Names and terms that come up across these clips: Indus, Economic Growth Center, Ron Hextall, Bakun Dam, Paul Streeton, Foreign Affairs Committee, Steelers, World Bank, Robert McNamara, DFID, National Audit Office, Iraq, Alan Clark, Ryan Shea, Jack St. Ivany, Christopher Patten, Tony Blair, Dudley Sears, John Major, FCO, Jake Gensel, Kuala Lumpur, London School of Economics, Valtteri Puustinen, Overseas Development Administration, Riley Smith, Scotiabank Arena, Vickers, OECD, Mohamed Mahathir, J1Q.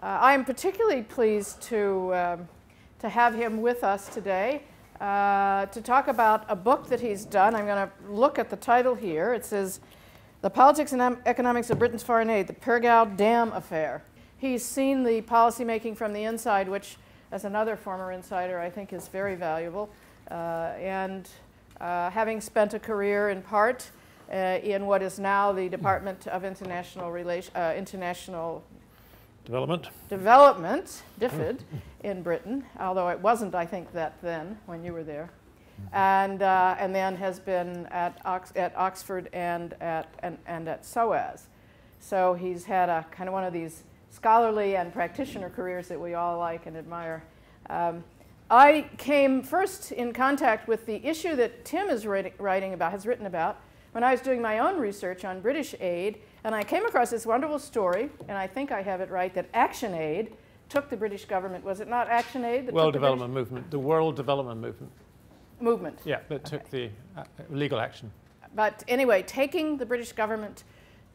I am particularly pleased to have him with us today to talk about a book that he's done. I'm going to look at the title here. It says, The Politics and Economics of Britain's Foreign Aid, the Pergau Dam Affair. He's seen the policymaking from the inside, which, as another former insider, I think is very valuable. And having spent a career in part in what is now the Department of International Development, DFID, in Britain, although it wasn't, I think, that then when you were there, and then has been at Oxford and at SOAS. So he's had a kind of one of these scholarly and practitioner careers that we all like and admire. I came first in contact with the issue that Tim is has written about, when I was doing my own research on British aid, and I came across this wonderful story, and I think I have it right, that ActionAid took the British government. Was it not ActionAid? The World Development Movement. Yeah, that took the legal action. But anyway, taking the British government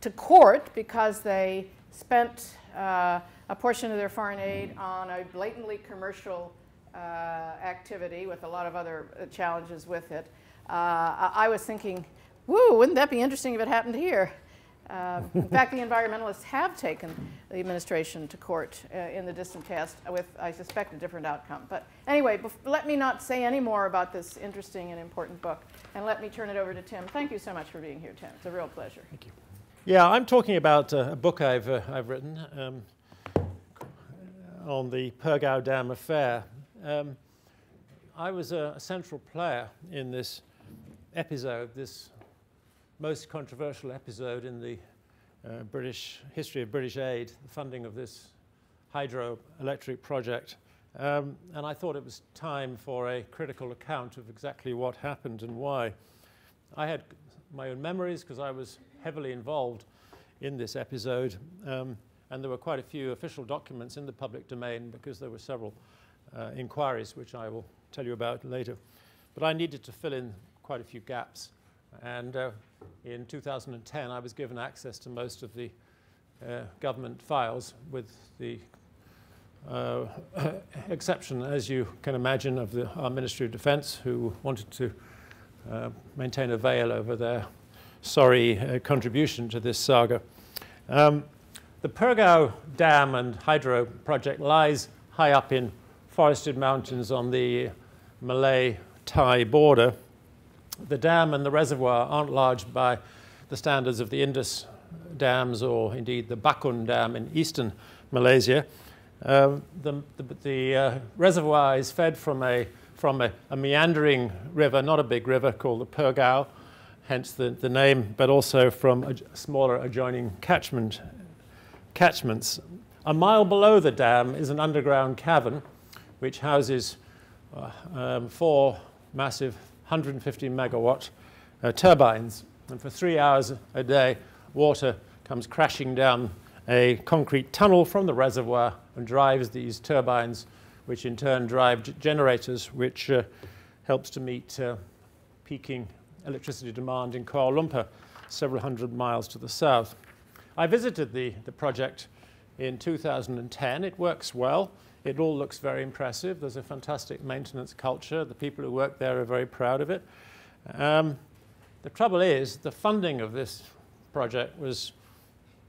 to court because they spent a portion of their foreign aid on a blatantly commercial activity with a lot of other challenges with it. I was thinking, woo, wouldn't that be interesting if it happened here? In fact, the environmentalists have taken the administration to court in the distant past with, I suspect, a different outcome. But anyway, let me not say any more about this interesting and important book, and let me turn it over to Tim. Thank you so much for being here, Tim. It's a real pleasure. Thank you. Yeah, I'm talking about a book I've written on the Pergau Dam affair. I was a central player in this episode, this most controversial episode in the British history of British aid, the funding of this hydroelectric project. And I thought it was time for a critical account of exactly what happened and why. I had my own memories because I was heavily involved in this episode. And there were quite a few official documents in the public domain because there were several inquiries, which I will tell you about later. But I needed to fill in quite a few gaps. And in 2010, I was given access to most of the government files with the exception, as you can imagine, of our Ministry of Defence, who wanted to maintain a veil over their sorry contribution to this saga. The Pergau Dam and Hydro project lies high up in forested mountains on the Malay-Thai border. The dam and the reservoir aren't large by the standards of the Indus dams or indeed the Bakun Dam in eastern Malaysia. The reservoir is fed from a meandering river, not a big river, called the Pergau, hence the name, but also from a smaller adjoining catchments. A mile below the dam is an underground cavern which houses four massive 150 megawatt turbines, and for 3 hours a day water comes crashing down a concrete tunnel from the reservoir and drives these turbines, which in turn drive generators, which helps to meet peaking electricity demand in Kuala Lumpur, several hundred miles to the south. I visited the project in 2010. It works well. It all looks very impressive. There's a fantastic maintenance culture. The people who work there are very proud of it. The trouble is, the funding of this project was,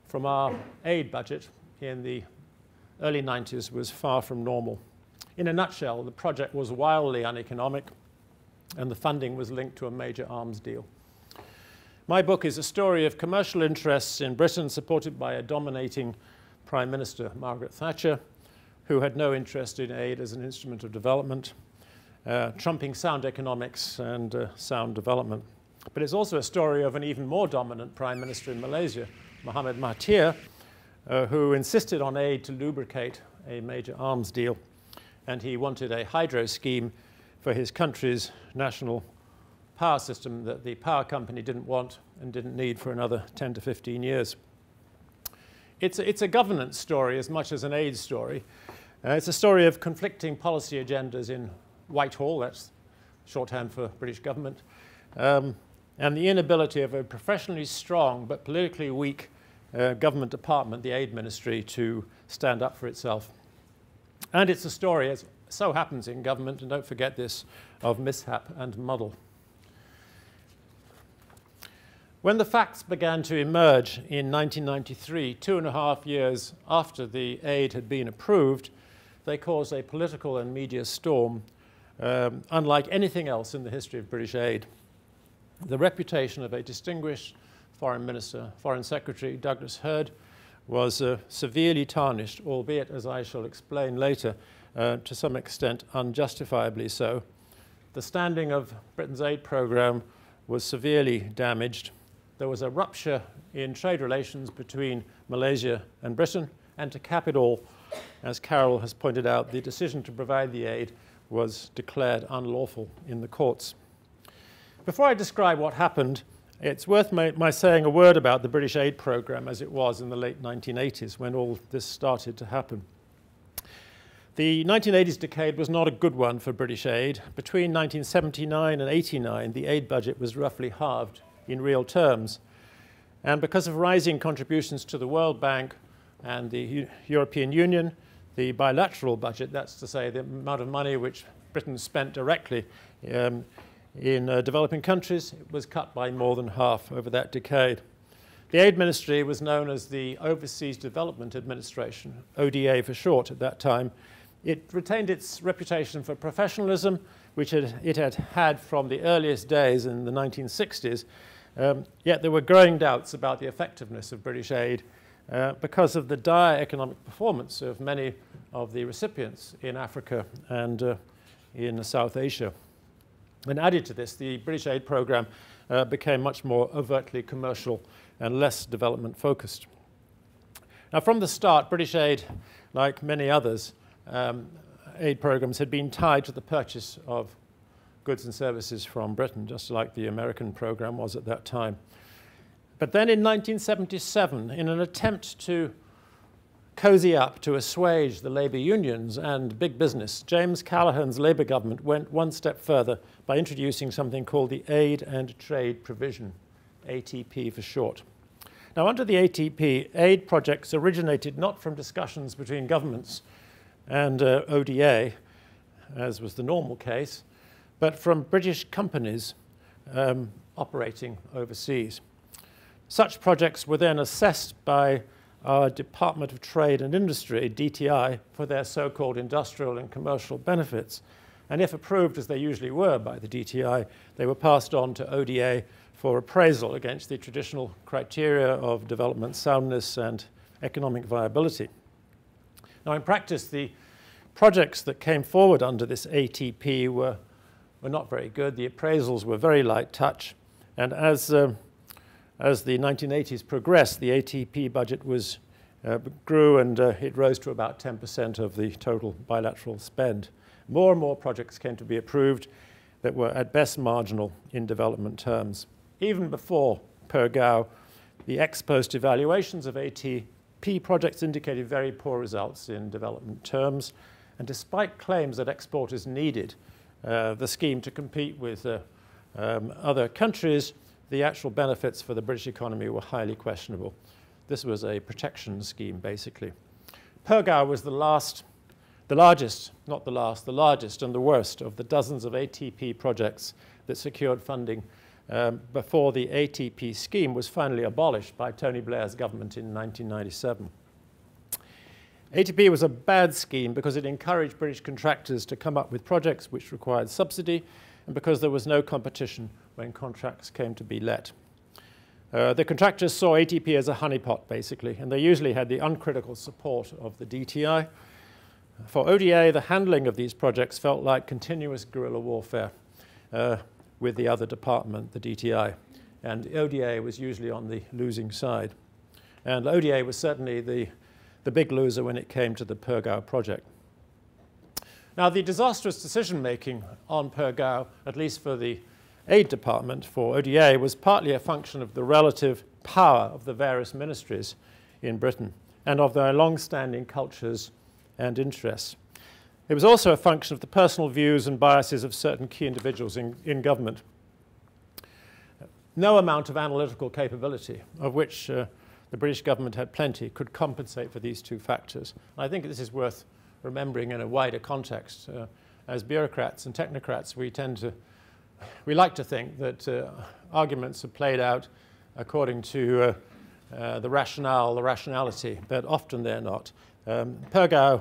from our aid budget in the early 90s, was far from normal. In a nutshell, the project was wildly uneconomic, and the funding was linked to a major arms deal. My book is a story of commercial interests in Britain supported by a dominating Prime Minister, Margaret Thatcher, who had no interest in aid as an instrument of development, trumping sound economics and sound development. But it's also a story of an even more dominant prime minister in Malaysia, Mohamed Mahathir, who insisted on aid to lubricate a major arms deal. And he wanted a hydro scheme for his country's national power system that the power company didn't want and didn't need for another 10 to 15 years. It's a governance story as much as an aid story. It's a story of conflicting policy agendas in Whitehall, that's shorthand for British government, and the inability of a professionally strong but politically weak government department, the aid ministry, to stand up for itself. And it's a story, as so happens in government, and don't forget this, of mishap and muddle. When the facts began to emerge in 1993, 2.5 years after the aid had been approved, they caused a political and media storm unlike anything else in the history of British aid. The reputation of a distinguished foreign minister, foreign secretary, Douglas Hurd, was severely tarnished, albeit, as I shall explain later, to some extent unjustifiably so. The standing of Britain's aid programme was severely damaged. There was a rupture in trade relations between Malaysia and Britain, and to cap it all, as Carol has pointed out, the decision to provide the aid was declared unlawful in the courts. Before I describe what happened, it's worth my saying a word about the British aid programme as it was in the late 1980s, when all this started to happen. The 1980s decade was not a good one for British aid. Between 1979 and 89, the aid budget was roughly halved in real terms. And because of rising contributions to the World Bank and the European Union, the bilateral budget, that's to say the amount of money which Britain spent directly in developing countries, it was cut by more than half over that decade. The aid ministry was known as the Overseas Development Administration, ODA for short at that time. It retained its reputation for professionalism, which it had had from the earliest days in the 1960s, yet there were growing doubts about the effectiveness of British aid because of the dire economic performance of many of the recipients in Africa and in South Asia. And added to this, the British aid programme became much more overtly commercial and less development focused. Now, from the start, British aid, like many others, aid programs had been tied to the purchase of goods and services from Britain, just like the American program was at that time. But then in 1977, in an attempt to cozy up to assuage the labor unions and big business, James Callaghan's Labour government went one step further by introducing something called the Aid and Trade Provision, ATP for short. Now, under the ATP, aid projects originated not from discussions between governments and ODA, as was the normal case, but from British companies operating overseas. Such projects were then assessed by our Department of Trade and Industry, DTI, for their so-called industrial and commercial benefits. And if approved, as they usually were by the DTI, they were passed on to ODA for appraisal against the traditional criteria of development soundness and economic viability. Now, in practice, the projects that came forward under this ATP were not very good. The appraisals were very light touch. And as the 1980s progressed, the ATP budget grew, and it rose to about 10% of the total bilateral spend. More and more projects came to be approved that were at best marginal in development terms. Even before Pergau, the ex-post evaluations of ATP projects indicated very poor results in development terms. And despite claims that exporters needed the scheme to compete with other countries, the actual benefits for the British economy were highly questionable. This was a protection scheme, basically. Pergau was the largest and the worst of the dozens of ATP projects that secured funding before the ATP scheme was finally abolished by Tony Blair's government in 1997. ATP was a bad scheme because it encouraged British contractors to come up with projects which required subsidy, and because there was no competition when contracts came to be let. The contractors saw ATP as a honeypot, basically, and they usually had the uncritical support of the DTI. For ODA, the handling of these projects felt like continuous guerrilla warfare with the other department, the DTI, and ODA was usually on the losing side. And ODA was certainly the big loser when it came to the Pergau project. Now, the disastrous decision-making on Pergau, at least for the aid department, for ODA, was partly a function of the relative power of the various ministries in Britain and of their long-standing cultures and interests. It was also a function of the personal views and biases of certain key individuals in government. No amount of analytical capability, of which the British government had plenty, could compensate for these two factors. I think this is worth remembering in a wider context. As bureaucrats and technocrats, we like to think that arguments are played out according to the rationale, the rationality, but often they're not. Pergau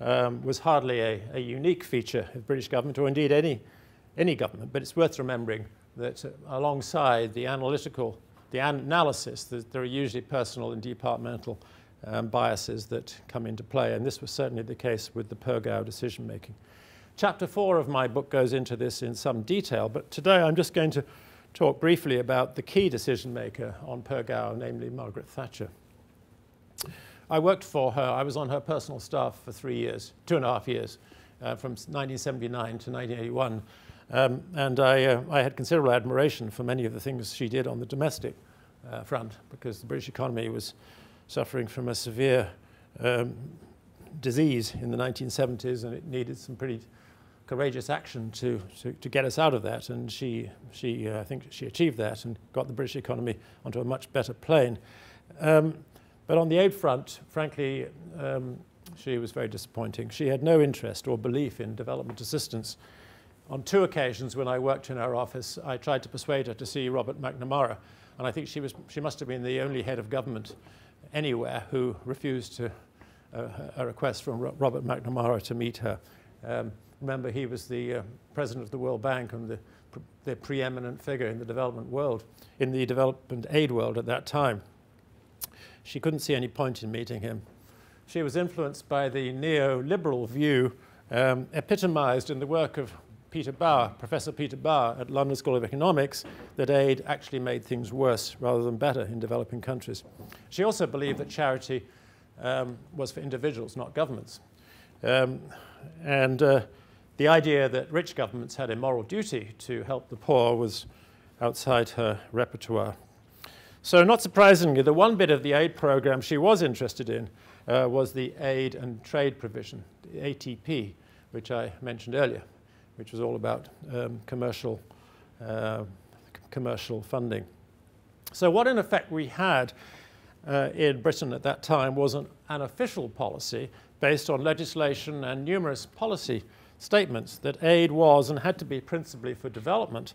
was hardly a unique feature of British government, or indeed any government, but it's worth remembering that alongside the analysis, there are usually personal and departmental biases that come into play, and this was certainly the case with the Pergau decision-making. Chapter 4 of my book goes into this in some detail, but today I'm just going to talk briefly about the key decision-maker on Pergau, namely Margaret Thatcher. I worked for her. I was on her personal staff for 3 years, 2.5 years, from 1979 to 1981, and I had considerable admiration for many of the things she did on the domestic front, because the British economy was suffering from a severe disease in the 1970s, and it needed some pretty courageous action to get us out of that, and I think she achieved that and got the British economy onto a much better plane. But on the aid front, frankly, she was very disappointing. She had no interest or belief in development assistance. On 2 occasions when I worked in her office, I tried to persuade her to see Robert McNamara, and I think she must have been the only head of government anywhere who refused a request from Robert McNamara to meet her. Remember, he was the president of the World Bank and the preeminent figure in the development world, in the development aid world at that time. She couldn't see any point in meeting him. She was influenced by the neoliberal view epitomized in the work of Peter Bauer, Professor Peter Bauer at London School of Economics, that aid actually made things worse rather than better in developing countries. She also believed that charity was for individuals, not governments. The idea that rich governments had a moral duty to help the poor was outside her repertoire. So not surprisingly, the one bit of the aid program she was interested in was the Aid and Trade Provision, the ATP, which I mentioned earlier, which was all about commercial funding. So what in effect we had in Britain at that time was an official policy based on legislation and numerous policy statements that aid was and had to be principally for development.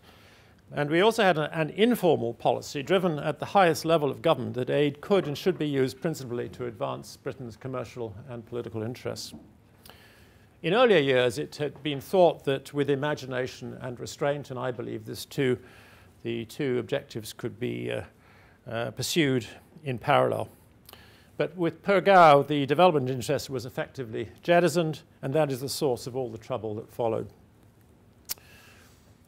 And we also had an informal policy driven at the highest level of government that aid could and should be used principally to advance Britain's commercial and political interests. In earlier years, it had been thought that with imagination and restraint, and I believe the two objectives could be pursued in parallel. But with Pergau, the development interest was effectively jettisoned, and that is the source of all the trouble that followed.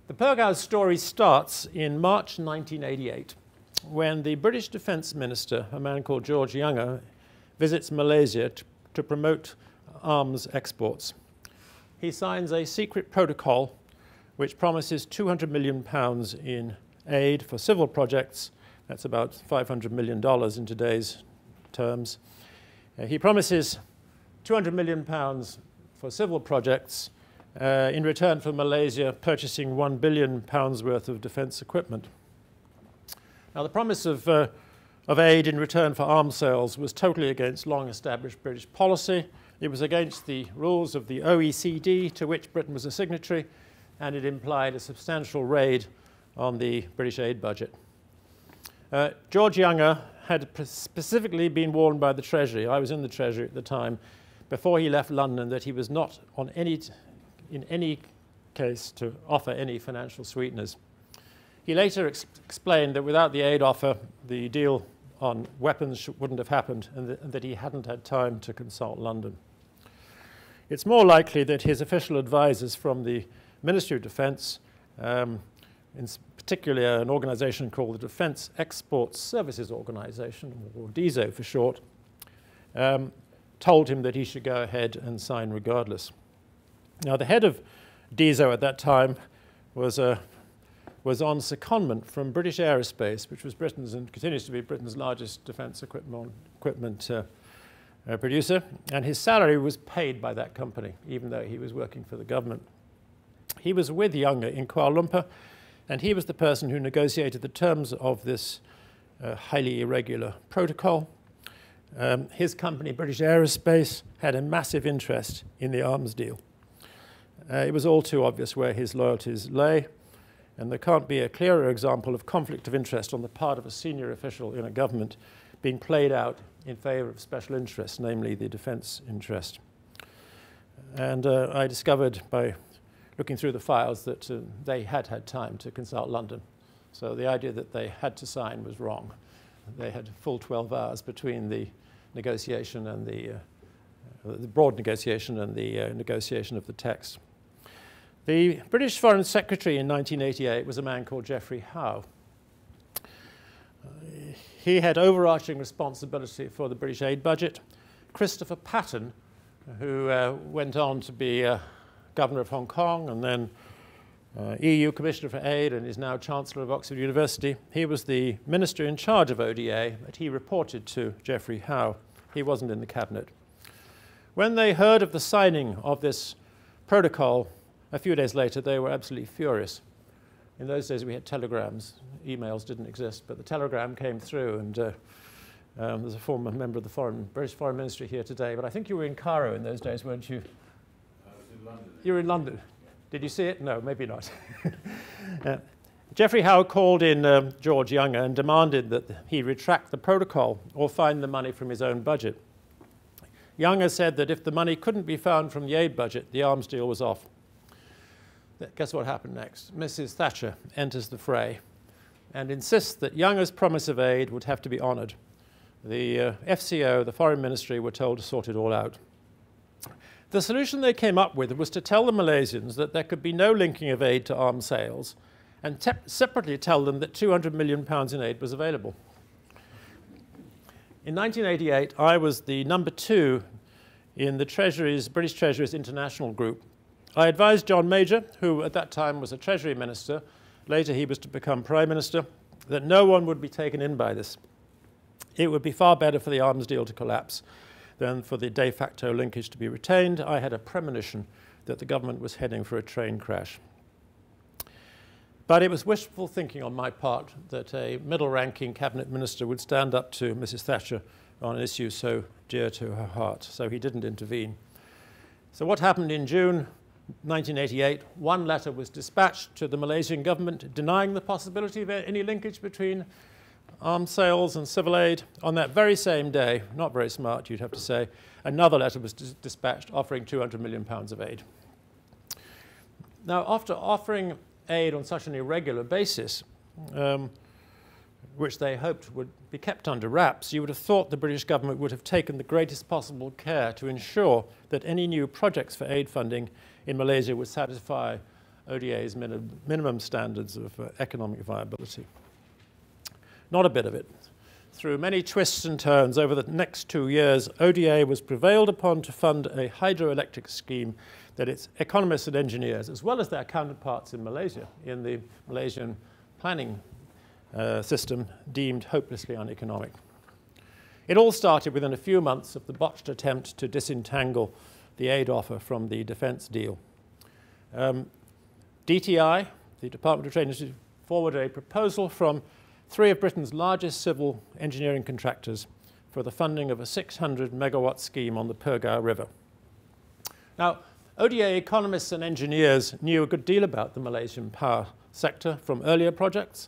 The Pergau story starts in March 1988, when the British Defence Minister, a man called George Younger, visits Malaysia to promote arms exports. He signs a secret protocol which promises £200 million in aid for civil projects. That's about $500 million in today's terms. He promises £200 million for civil projects in return for Malaysia purchasing £1 billion worth of defence equipment. Now, the promise of aid in return for arms sales was totally against long-established British policy. It was against the rules of the OECD, to which Britain was a signatory, and it implied a substantial raid on the British aid budget. George Younger had specifically been warned by the Treasury. I was in the Treasury at the time, before he left London, that he was not on in any case to offer any financial sweeteners. He later explained that without the aid offer, the deal on weapons wouldn't have happened, and that he hadn't had time to consult London. It's more likely that his official advisors from the Ministry of Defence, in particular an organisation called the Defense Export Services Organization, or DESO for short, told him that he should go ahead and sign regardless. Now, the head of DESO at that time was on secondment from British Aerospace, which was Britain's and continues to be Britain's largest defence equipment producer, and his salary was paid by that company, even though he was working for the government. He was with Younger in Kuala Lumpur, and he was the person who negotiated the terms of this a highly irregular protocol. His company, British Aerospace, had a massive interest in the arms deal. It was all too obvious where his loyalties lay, and there can't be a clearer example of conflict of interest on the part of a senior official in a government being played out in favor of special interests, namely the defense interest. And I discovered by looking through the files that they had had time to consult London. So the idea that they had to sign was wrong. They had full 12 hours between the negotiation and the broad negotiation and the negotiation of the text. The British Foreign Secretary in 1988 was a man called Geoffrey Howe. He had overarching responsibility for the British aid budget. Christopher Patten, who went on to be Governor of Hong Kong and then EU Commissioner for Aid and is now Chancellor of Oxford University, he was the minister in charge of ODA, but he reported to Geoffrey Howe. He wasn't in the cabinet. When they heard of the signing of this protocol a few days later, they were absolutely furious. In those days we had telegrams. Emails didn't exist, but the telegram came through, and there's a former member of the British Foreign Ministry here today, but I think you were in Cairo in those days, weren't you? I was in London. You were in London. Did you see it? No, maybe not. Geoffrey Howe called in George Younger and demanded that he retract the protocol or find the money from his own budget. Younger said that if the money couldn't be found from the aid budget, the arms deal was off. Guess what happened next? Mrs. Thatcher enters the fray and insists that Younger's promise of aid would have to be honoured. The FCO, the Foreign Ministry, were told to sort it all out. The solution they came up with was to tell the Malaysians that there could be no linking of aid to arms sales, and separately tell them that £200 million in aid was available. In 1988, I was the number 2 in the British Treasury's international group. I advised John Major, who at that time was a Treasury Minister, later he was to become Prime Minister, that no one would be taken in by this. It would be far better for the arms deal to collapse than for the de facto linkage to be retained. I had a premonition that the government was heading for a train crash. But it was wishful thinking on my part that a middle-ranking cabinet minister would stand up to Mrs. Thatcher on an issue so dear to her heart, so he didn't intervene. So what happened in June 1988, one letter was dispatched to the Malaysian government denying the possibility of any linkage between arms sales and civil aid. On that very same day, not very smart, you'd have to say, another letter was dispatched offering £200 million of aid. Now, after offering aid on such an irregular basis, which they hoped would be kept under wraps, you would have thought the British government would have taken the greatest possible care to ensure that any new projects for aid funding in Malaysia would satisfy ODA's minimum standards of economic viability. Not a bit of it. Through many twists and turns over the next 2 years, ODA was prevailed upon to fund a hydroelectric scheme that its economists and engineers, as well as their counterparts in Malaysia, in the Malaysian planning system, deemed hopelessly uneconomic. It all started within a few months of the botched attempt to disentangle the aid offer from the defense deal. DTI, the Department of Trade and Industry, forwarded a proposal from 3 of Britain's largest civil engineering contractors for the funding of a 600-megawatt scheme on the Pergau River. Now, ODA economists and engineers knew a good deal about the Malaysian power sector from earlier projects.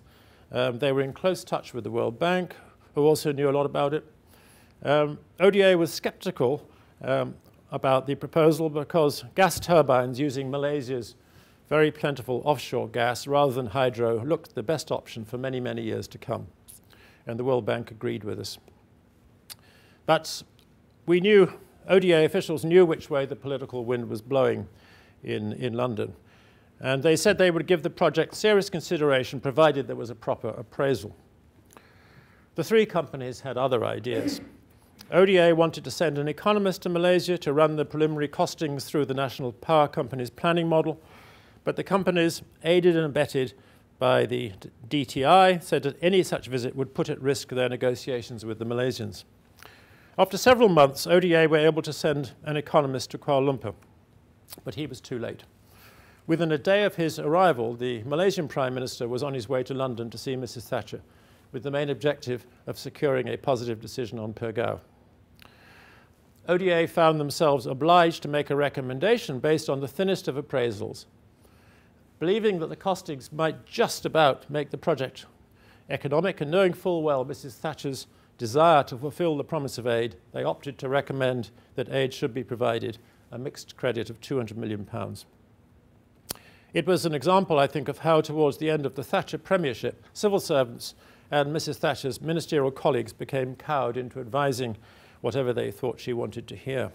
They were in close touch with the World Bank, who also knew a lot about it. ODA was skeptical about the proposal because gas turbines using Malaysia's very plentiful offshore gas rather than hydro looked the best option for many, many years to come. And the World Bank agreed with us. But we knew, ODA officials knew which way the political wind was blowing in London. And they said they would give the project serious consideration, provided there was a proper appraisal. The 3 companies had other ideas. ODA wanted to send an economist to Malaysia to run the preliminary costings through the National Power Company's planning model, but the companies, aided and abetted by the DTI, said that any such visit would put at risk their negotiations with the Malaysians. After several months, ODA were able to send an economist to Kuala Lumpur, but he was too late. Within a day of his arrival, the Malaysian Prime Minister was on his way to London to see Mrs. Thatcher, with the main objective of securing a positive decision on Pergau. ODA found themselves obliged to make a recommendation based on the thinnest of appraisals, believing that the costings might just about make the project economic, and knowing full well Mrs. Thatcher's desire to fulfill the promise of aid, they opted to recommend that aid should be provided, a mixed credit of £200 million. It was an example, I think, of how towards the end of the Thatcher premiership, civil servants and Mrs. Thatcher's ministerial colleagues became cowed into advising whatever they thought she wanted to hear.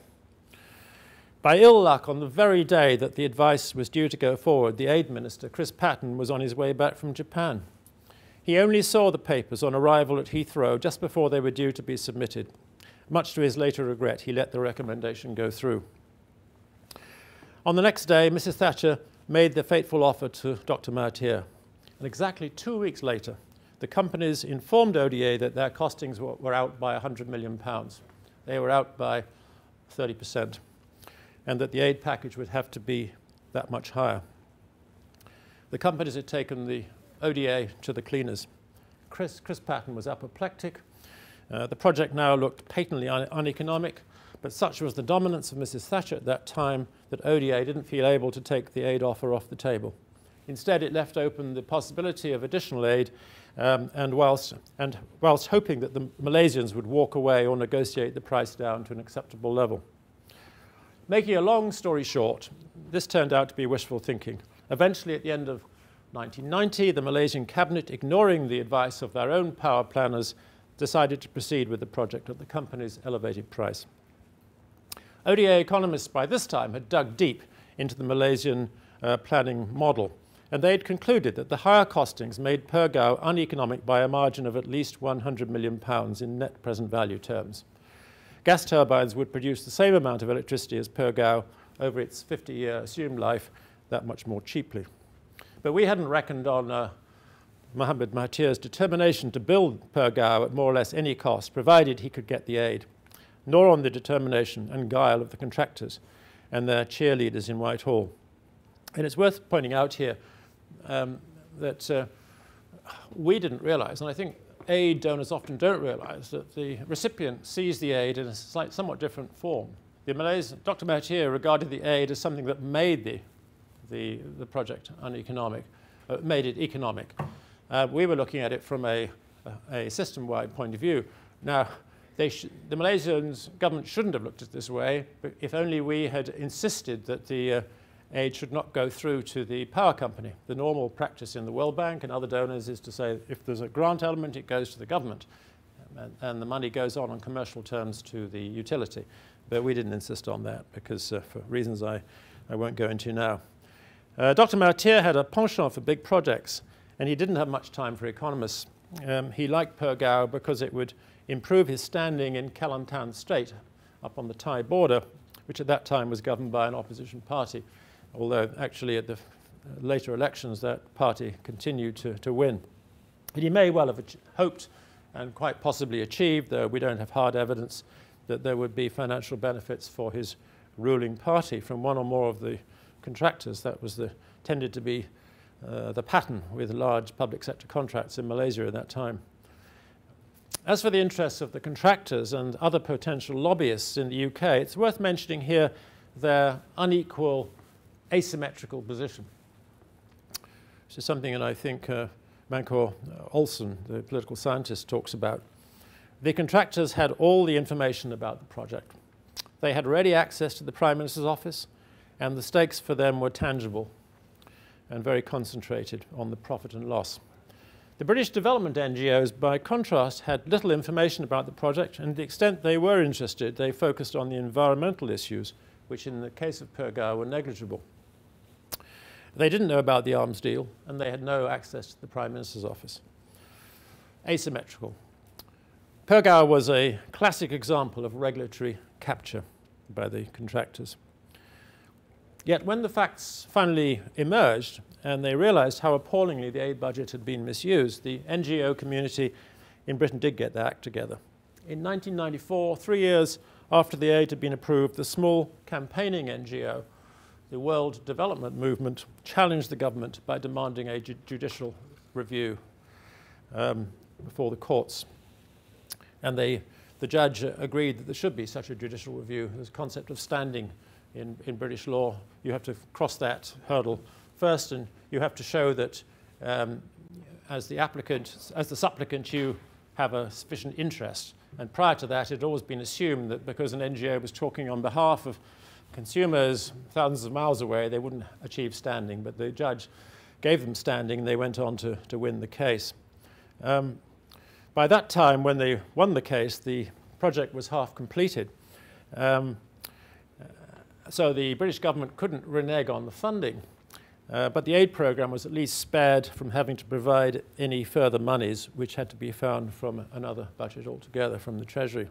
By ill luck, on the very day that the advice was due to go forward, the aid minister, Chris Patten, was on his way back from Japan. He only saw the papers on arrival at Heathrow just before they were due to be submitted. Much to his later regret, he let the recommendation go through. On the next day, Mrs. Thatcher made the fateful offer to Dr. Mahathir. And exactly 2 weeks later, the companies informed ODA that their costings were out by £100 million. They were out by 30%, and that the aid package would have to be that much higher. The companies had taken the ODA to the cleaners. Chris Patten was apoplectic. The project now looked patently uneconomic, but such was the dominance of Mrs. Thatcher at that time that ODA didn't feel able to take the aid offer off the table. Instead, it left open the possibility of additional aid, whilst hoping that the Malaysians would walk away or negotiate the price down to an acceptable level. Making a long story short, this turned out to be wishful thinking. Eventually, at the end of 1990, the Malaysian cabinet, ignoring the advice of their own power planners, decided to proceed with the project at the company's elevated price. ODA economists by this time had dug deep into the Malaysian planning model, and they had concluded that the higher costings made Pergau uneconomic by a margin of at least £100 million in net present value terms. Gas turbines would produce the same amount of electricity as Pergau over its 50-year assumed life, that much more cheaply. But we hadn't reckoned on Mohamed Mahathir's determination to build Pergau at more or less any cost, provided he could get the aid, nor on the determination and guile of the contractors and their cheerleaders in Whitehall. And it's worth pointing out here that we didn't realize, and I think aid donors often don't realize, that the recipient sees the aid in a somewhat different form. The Malaysian, Dr. Mahathir regarded the aid as something that made the project uneconomic, made it economic. We were looking at it from a system-wide point of view. Now, the Malaysian government shouldn't have looked at it this way, but if only we had insisted that the aid should not go through to the power company. The normal practice in the World Bank and other donors is to say if there's a grant element, it goes to the government, and the money goes on commercial terms to the utility. But we didn't insist on that because for reasons I won't go into now. Dr. Mahathir had a penchant for big projects, and he didn't have much time for economists. He liked Pergau because it would improve his standing in Kelantan State up on the Thai border, which at that time was governed by an opposition party, although actually at the later elections that party continued to win. And he may well have hoped and quite possibly achieved, though we don't have hard evidence, that there would be financial benefits for his ruling party from one or more of the contractors. That was tended to be the pattern with large public sector contracts in Malaysia at that time. As for the interests of the contractors and other potential lobbyists in the UK, it's worth mentioning here their unequal asymmetrical position. This is something that I think Mankor Olsen, the political scientist, talks about. The contractors had all the information about the project. They had ready access to the Prime Minister's office, and the stakes for them were tangible and very concentrated on the profit and loss. The British development NGOs, by contrast, had little information about the project, and to the extent they were interested, they focused on the environmental issues, which in the case of Pergau were negligible. They didn't know about the arms deal, and they had no access to the Prime Minister's office. Asymmetrical. Pergau was a classic example of regulatory capture by the contractors. Yet when the facts finally emerged and they realized how appallingly the aid budget had been misused, the NGO community in Britain did get their act together. In 1994, 3 years after the aid had been approved, the small campaigning NGO, the World Development Movement, challenged the government by demanding a judicial review. before the courts. And the judge agreed that there should be such a judicial review. There's a concept of standing in British law. You have to cross that hurdle first, and you have to show that as the applicant, as the supplicant, you have a sufficient interest. And prior to that, it had always been assumed that because an NGO was talking on behalf of consumers thousands of miles away, they wouldn't achieve standing. But the judge gave them standing, and they went on to win the case. By that time, when they won the case, the project was half completed. So the British government couldn't renege on the funding. But the aid program was at least spared from having to provide any further monies, which had to be found from another budget altogether, from the Treasury.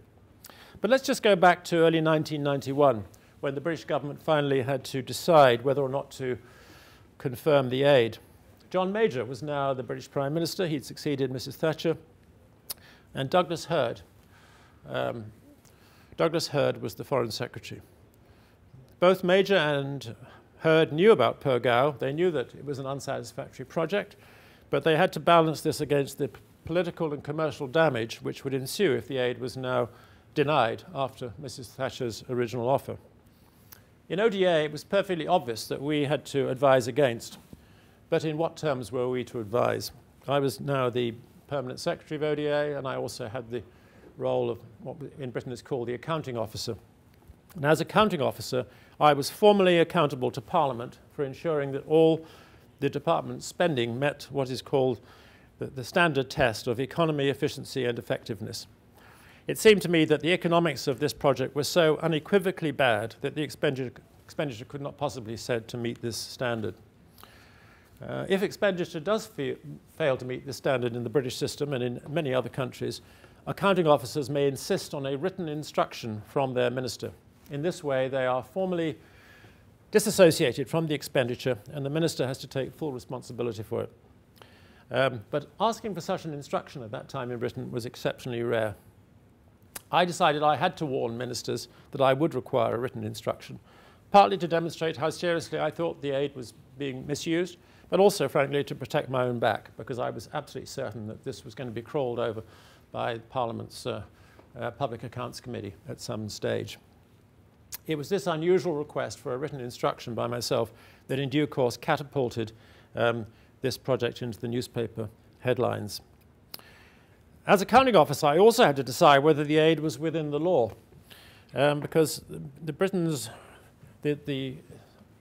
But let's just go back to early 1991, when the British government finally had to decide whether or not to confirm the aid. John Major was now the British Prime Minister. He'd succeeded Mrs. Thatcher. And Douglas Hurd. Douglas Hurd was the Foreign Secretary. Both Major and Hurd knew about Pergau. They knew that it was an unsatisfactory project, but they had to balance this against the political and commercial damage which would ensue if the aid was now denied after Mrs. Thatcher's original offer. In ODA, it was perfectly obvious that we had to advise against, but in what terms were we to advise? I was now the Permanent Secretary of ODA, and I also had the role of what in Britain is called the accounting officer. And as accounting officer, I was formally accountable to Parliament for ensuring that all the department's spending met what is called the standard test of economy, efficiency, and effectiveness. It seemed to me that the economics of this project were so unequivocally bad that the expenditure could not possibly be said to meet this standard. If expenditure does fail to meet the standard in the British system and in many other countries, accounting officers may insist on a written instruction from their minister. In this way, they are formally disassociated from the expenditure, and the minister has to take full responsibility for it. But asking for such an instruction at that time in Britain was exceptionally rare. I decided I had to warn ministers that I would require a written instruction, partly to demonstrate how seriously I thought the aid was being misused, but also, frankly, to protect my own back, because I was absolutely certain that this was going to be crawled over by Parliament's Public Accounts Committee at some stage. It was this unusual request for a written instruction by myself that in due course catapulted this project into the newspaper headlines. As accounting officer, I also had to decide whether the aid was within the law, because the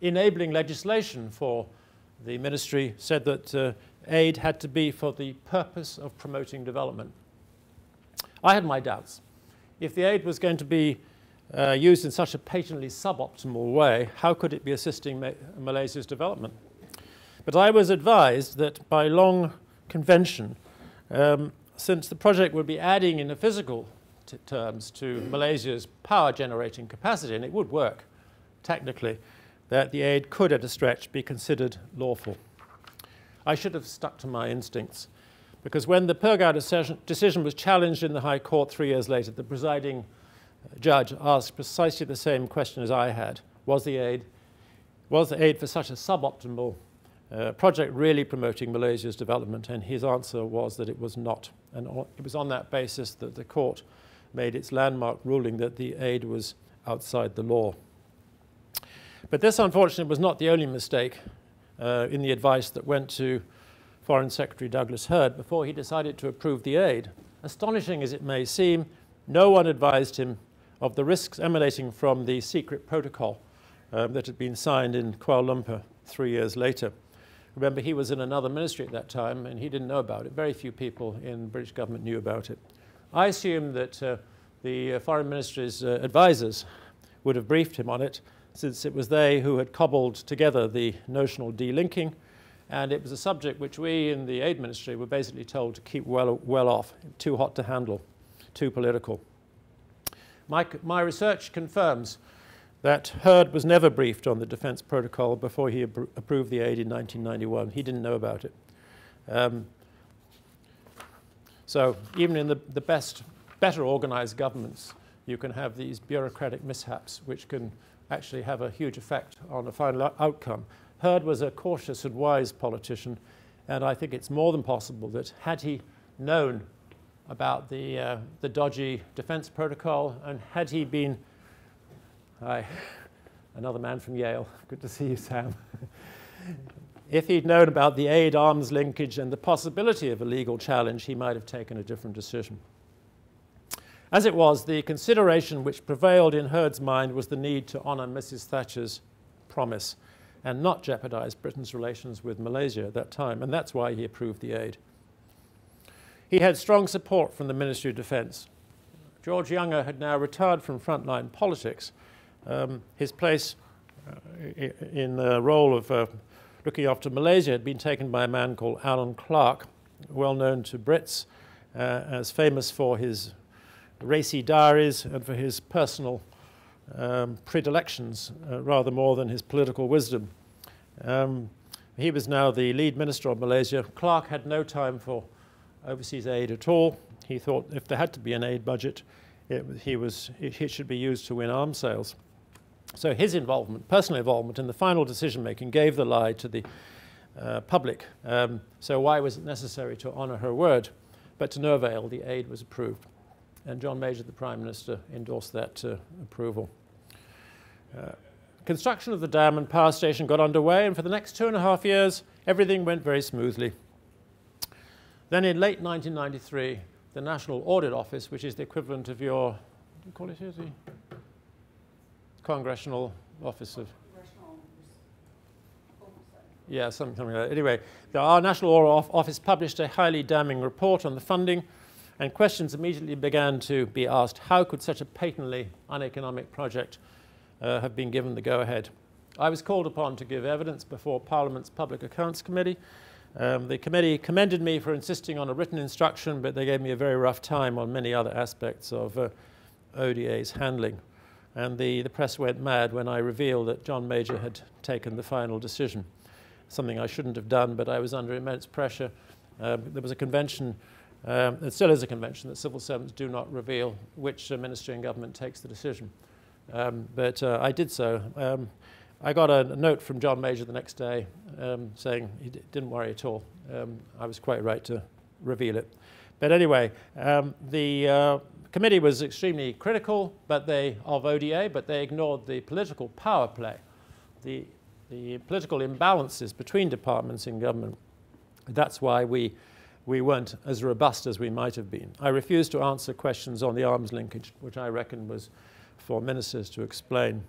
enabling legislation for the ministry said that aid had to be for the purpose of promoting development. I had my doubts. If the aid was going to be used in such a patently suboptimal way, how could it be assisting Malaysia's development? But I was advised that by long convention, since the project would be adding in the physical terms to Malaysia's power generating capacity, and it would work technically, that the aid could, at a stretch, be considered lawful. I should have stuck to my instincts, because when the Pergau decision was challenged in the High Court 3 years later, the presiding judge asked precisely the same question as I had. Was the aid for such a suboptimal project really promoting Malaysia's development? And his answer was that it was not. And it was on that basis that the court made its landmark ruling that the aid was outside the law. But this, unfortunately, was not the only mistake in the advice that went to Foreign Secretary Douglas Hurd before he decided to approve the aid. Astonishing as it may seem, no one advised him of the risks emanating from the secret protocol that had been signed in Kuala Lumpur 3 years later. Remember, he was in another ministry at that time, and he didn't know about it. Very few people in the British government knew about it. I assume that the Foreign Ministry's advisors would have briefed him on it, since it was they who had cobbled together the notional delinking, and it was a subject which we in the aid ministry were basically told to keep well off, too hot to handle, too political. My research confirms that Hurd was never briefed on the defense protocol before he approved the aid in 1991. He didn't know about it. So even in the better organized governments, you can have these bureaucratic mishaps which can actually have a huge effect on the final outcome. Hurd was a cautious and wise politician, and I think it's more than possible that had he known about the dodgy defense protocol, and had he been... Hi, another man from Yale. Good to see you, Sam. If he'd known about the aid arms linkage and the possibility of a legal challenge, he might have taken a different decision. As it was, the consideration which prevailed in Hurd's mind was the need to honor Mrs. Thatcher's promise and not jeopardize Britain's relations with Malaysia at that time, and that's why he approved the aid. He had strong support from the Ministry of Defence. George Younger had now retired from frontline politics. His place in the role of looking after Malaysia had been taken by a man called Alan Clark, well known to Brits, as famous for his racy diaries and for his personal predilections, rather more than his political wisdom. He was now the lead minister of Malaysia. Clark had no time for overseas aid at all. He thought if there had to be an aid budget, it should be used to win arms sales. So his involvement, personal involvement in the final decision-making, gave the lie to the public. So why was it necessary to honor her word? But to no avail, the aid was approved. And John Major, the Prime Minister, endorsed that approval. Construction of the dam and power station got underway, and for the next 2.5 years, everything went very smoothly. Then in late 1993, the National Audit Office, which is the equivalent of your, what do you call it here, the Congressional Office of... Yeah, something like that. Anyway, our National Audit Office published a highly damning report on the funding, and questions immediately began to be asked. How could such a patently uneconomic project have been given the go-ahead? I was called upon to give evidence before Parliament's Public Accounts Committee. The committee commended me for insisting on a written instruction, but they gave me a very rough time on many other aspects of ODA's handling. And the press went mad when I revealed that John Major had taken the final decision, something I shouldn't have done, but I was under immense pressure. There was a convention, there still is a convention, that civil servants do not reveal which ministry and government takes the decision. But I did so. I got a note from John Major the next day saying he didn't worry at all. I was quite right to reveal it. But anyway, the committee was extremely critical of ODA, but they ignored the political power play, the political imbalances between departments in government. That's why we weren't as robust as we might have been. I refused to answer questions on the arms linkage, which I reckon was for ministers to explain.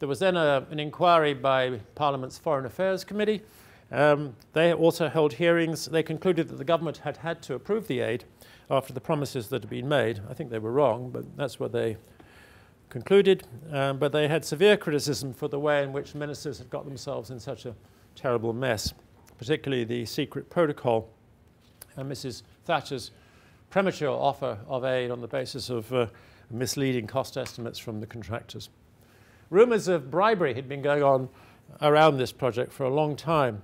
There was then an inquiry by Parliament's Foreign Affairs Committee. They also held hearings. They concluded that the government had to approve the aid after the promises that had been made. I think they were wrong, but that's what they concluded. But they had severe criticism for the way in which ministers had got themselves in such a terrible mess, particularly the secret protocol and Mrs. Thatcher's premature offer of aid on the basis of misleading cost estimates from the contractors. Rumours of bribery had been going on around this project for a long time.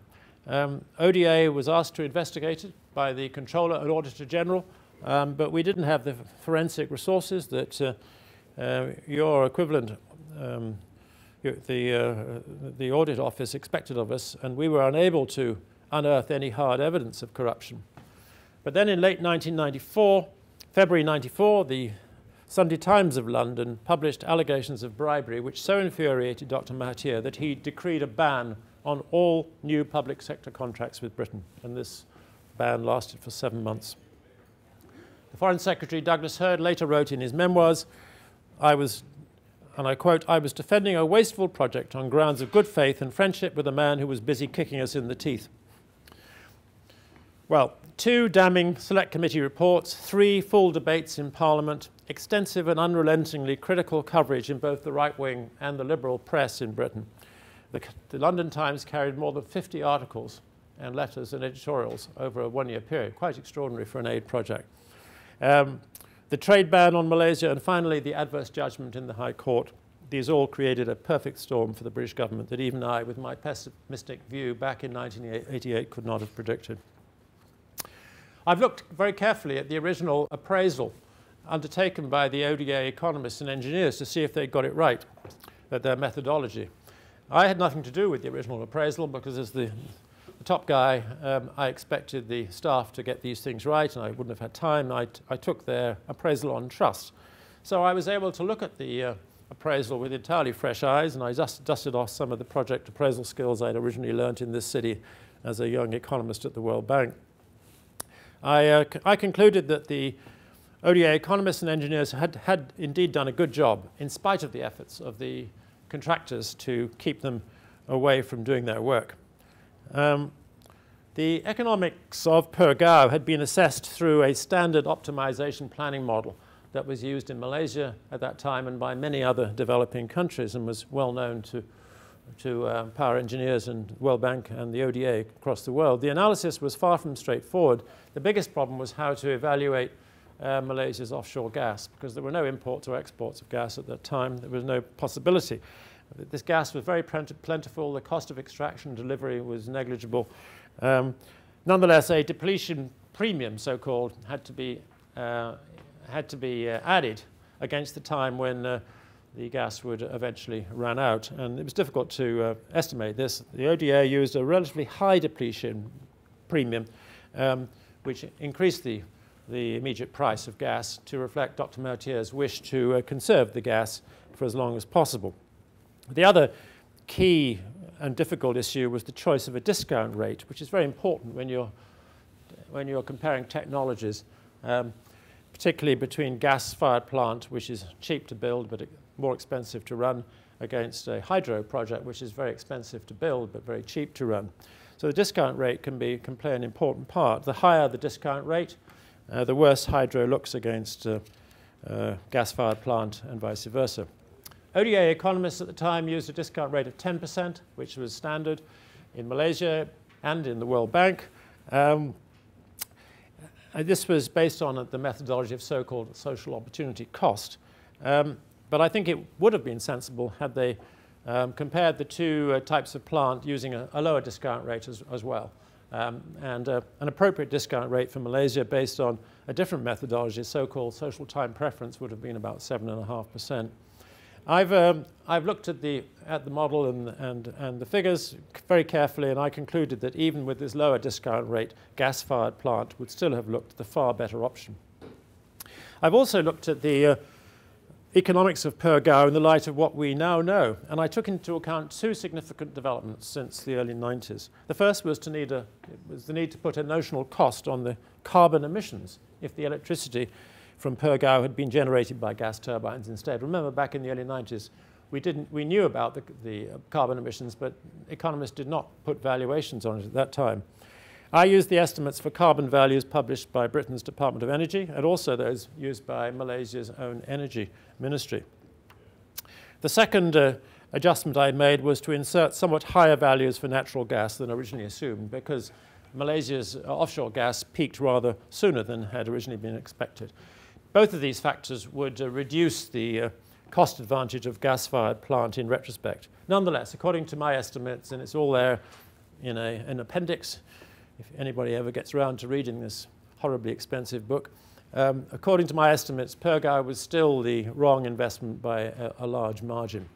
ODA was asked to investigate it by the Controller and Auditor General, but we didn't have the forensic resources that your equivalent, the Audit Office, expected of us, and we were unable to unearth any hard evidence of corruption. But then in late 1994, February 94, the Sunday Times of London published allegations of bribery which so infuriated Dr. Mahathir that he decreed a ban on all new public sector contracts with Britain, and this ban lasted for 7 months. The Foreign Secretary, Douglas Hurd, later wrote in his memoirs, and I quote, "I was defending a wasteful project on grounds of good faith and friendship with a man who was busy kicking us in the teeth." Well, 2 damning select committee reports, 3 full debates in Parliament, extensive and unrelentingly critical coverage in both the right-wing and the liberal press in Britain. The London Times carried more than 50 articles and letters and editorials over a 1-year period, quite extraordinary for an aid project. The trade ban on Malaysia and finally the adverse judgment in the High Court, these all created a perfect storm for the British government that even I, with my pessimistic view back in 1988, could not have predicted. I've looked very carefully at the original appraisal undertaken by the ODA economists and engineers to see if they got it right, that their methodology. I had nothing to do with the original appraisal because, as the the top guy, I expected the staff to get these things right, and I wouldn't have had time. I took their appraisal on trust. So I was able to look at the appraisal with entirely fresh eyes, and I just dusted off some of the project appraisal skills I'd originally learnt in this city as a young economist at the World Bank. I concluded that the ODA economists and engineers had indeed done a good job, in spite of the efforts of the contractors to keep them away from doing their work. The economics of Pergau had been assessed through a standard optimization planning model that was used in Malaysia at that time and by many other developing countries, and was well known to power engineers and World Bank and the ODA across the world. The analysis was far from straightforward. The biggest problem was how to evaluate Malaysia's offshore gas, because there were no imports or exports of gas at that time. There was no possibility. This gas was very plentiful. The cost of extraction and delivery was negligible. Nonetheless, a depletion premium, so-called, had to be added against the time when the gas would eventually run out, and it was difficult to estimate this. The ODA used a relatively high depletion premium, which increased the immediate price of gas to reflect Dr. Mahathir's wish to conserve the gas for as long as possible. The other key and difficult issue was the choice of a discount rate, which is very important when you're comparing technologies. Particularly between gas-fired plant, which is cheap to build but more expensive to run, against a hydro project, which is very expensive to build but very cheap to run. So the discount rate can play an important part. The higher the discount rate, the worse hydro looks against gas-fired plant and vice versa. ODA economists at the time used a discount rate of 10%, which was standard in Malaysia and in the World Bank. This was based on the methodology of so-called social opportunity cost. But I think it would have been sensible had they compared the two types of plant using a lower discount rate as well, and an appropriate discount rate for Malaysia based on a different methodology, so-called social time preference, would have been about 7.5%. I've looked at the model and the figures very carefully, and I concluded that even with this lower discount rate, gas-fired plant would still have looked the far better option. I've also looked at the economics of Pergau in the light of what we now know, and I took into account two significant developments since the early 90s. The first was the need to put a notional cost on the carbon emissions if the electricity from Pergau had been generated by gas turbines instead. Remember, back in the early 90s, we knew about the carbon emissions, but economists did not put valuations on it at that time. I used the estimates for carbon values published by Britain's Department of Energy, and also those used by Malaysia's own energy ministry. The second adjustment I made was to insert somewhat higher values for natural gas than originally assumed, because Malaysia's offshore gas peaked rather sooner than had originally been expected. Both of these factors would reduce the cost advantage of gas-fired plant in retrospect. Nonetheless, according to my estimates, and it's all there in an appendix, if anybody ever gets around to reading this horribly expensive book, according to my estimates, Pergau was still the wrong investment by a large margin.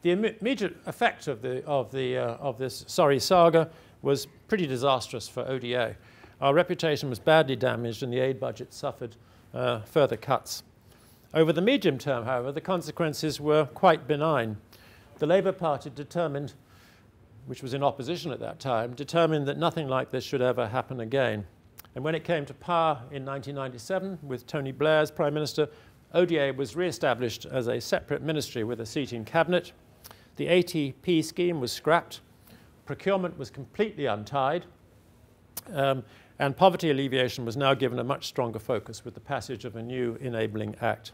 The immediate effect of this sorry saga was pretty disastrous for ODA. Our reputation was badly damaged, and the aid budget suffered further cuts. Over the medium term, however, the consequences were quite benign. The Labour Party determined, which was in opposition at that time, determined that nothing like this should ever happen again. And when it came to power in 1997 with Tony Blair as Prime Minister, ODA was re-established as a separate ministry with a seat in Cabinet. The ATP scheme was scrapped. Procurement was completely untied. And poverty alleviation was now given a much stronger focus with the passage of a new Enabling Act.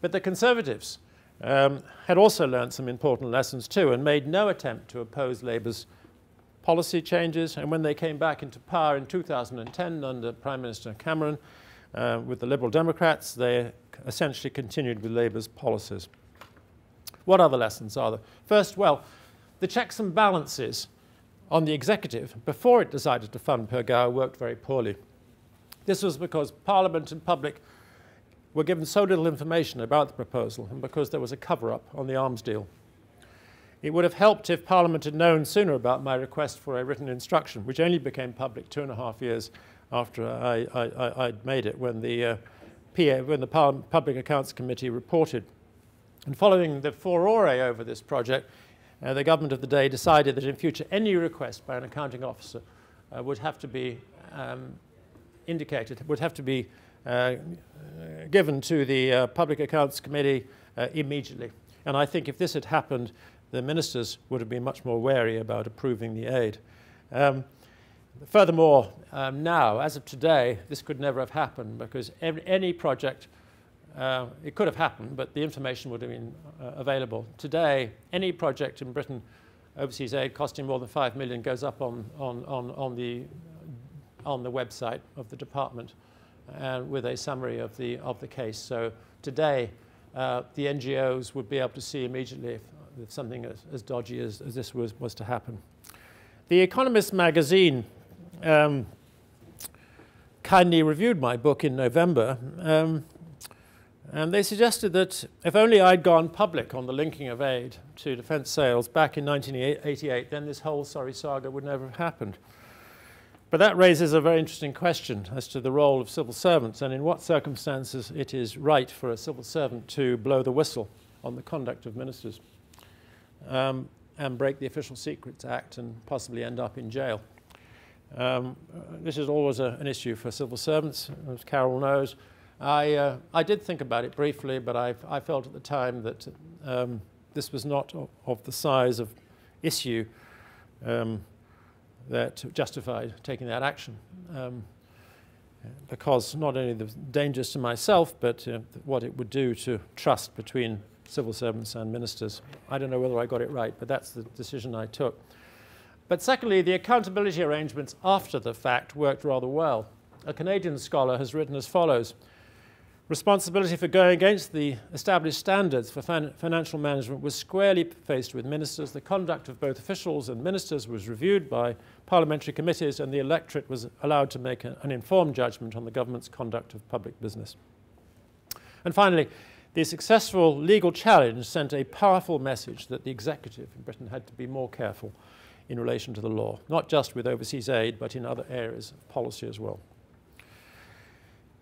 But the Conservatives had also learned some important lessons too, and made no attempt to oppose Labour's policy changes. And when they came back into power in 2010 under Prime Minister Cameron with the Liberal Democrats, they essentially continued with Labour's policies. What other lessons are there? First, well, the checks and balances on the executive, before it decided to fund Pergau, worked very poorly. This was because Parliament and public were given so little information about the proposal, and because there was a cover-up on the arms deal. It would have helped if Parliament had known sooner about my request for a written instruction, which only became public 2.5 years after I'd made it, when the Public Accounts Committee reported. And following the furore over this project, the government of the day decided that in future any request by an accounting officer would have to be indicated, would have to be given to the Public Accounts Committee immediately. And I think if this had happened, the ministers would have been much more wary about approving the aid. Furthermore, now, as of today, this could never have happened, because any project, it could have happened, but the information would have been available. Today, any project in Britain, overseas aid, costing more than $5 million, goes up on the website of the department with a summary of the case. So today, the NGOs would be able to see immediately if something as dodgy as this was to happen. The Economist magazine kindly reviewed my book in November, and they suggested that if only I'd gone public on the linking of aid to defence sales back in 1988, then this whole sorry saga would never have happened. But that raises a very interesting question as to the role of civil servants and in what circumstances it is right for a civil servant to blow the whistle on the conduct of ministers and break the Official Secrets Act and possibly end up in jail. This is always an issue for civil servants, as Carol knows. I did think about it briefly, but I felt at the time that this was not of the size of issue that justified taking that action, because not only the dangers to myself, but what it would do to trust between civil servants and ministers. I don't know whether I got it right, but that's the decision I took. But secondly, the accountability arrangements after the fact worked rather well. A Canadian scholar has written as follows: responsibility for going against the established standards for financial management was squarely faced with ministers. The conduct of both officials and ministers was reviewed by parliamentary committees, and the electorate was allowed to make an informed judgment on the government's conduct of public business. And finally, the successful legal challenge sent a powerful message that the executive in Britain had to be more careful in relation to the law, not just with overseas aid, but in other areas of policy as well.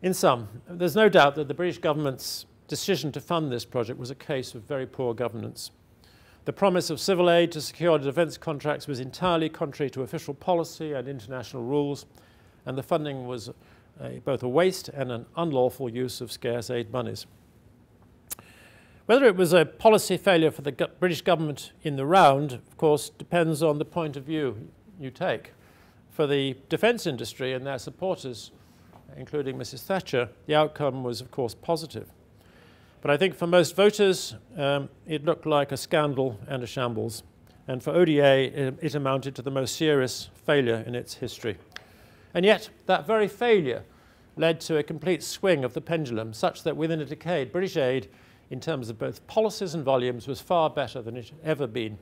In sum, there's no doubt that the British government's decision to fund this project was a case of very poor governance. The promise of civil aid to secure defence contracts was entirely contrary to official policy and international rules, and the funding was both a waste and an unlawful use of scarce aid monies. Whether it was a policy failure for the British government in the round, of course, depends on the point of view you take. For the defence industry and their supporters, including Mrs. Thatcher, the outcome was, of course, positive. But I think for most voters, it looked like a scandal and a shambles. And for ODA, it amounted to the most serious failure in its history. And yet, that very failure led to a complete swing of the pendulum, such that within a decade, British aid, in terms of both policies and volumes, was far better than it had ever been.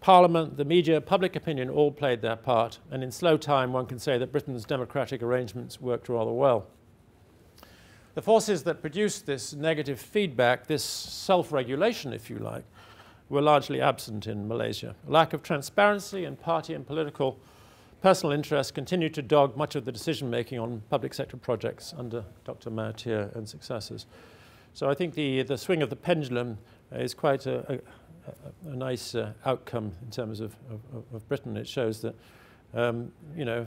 Parliament, the media, public opinion all played their part, and in slow time one can say that Britain's democratic arrangements worked rather well. The forces that produced this negative feedback, this self-regulation, if you like, were largely absent in Malaysia. A lack of transparency and party and political personal interests continued to dog much of the decision-making on public sector projects under Dr. Mahathir and successors. So I think the swing of the pendulum is quite a nice outcome in terms of Britain. It shows that, you know,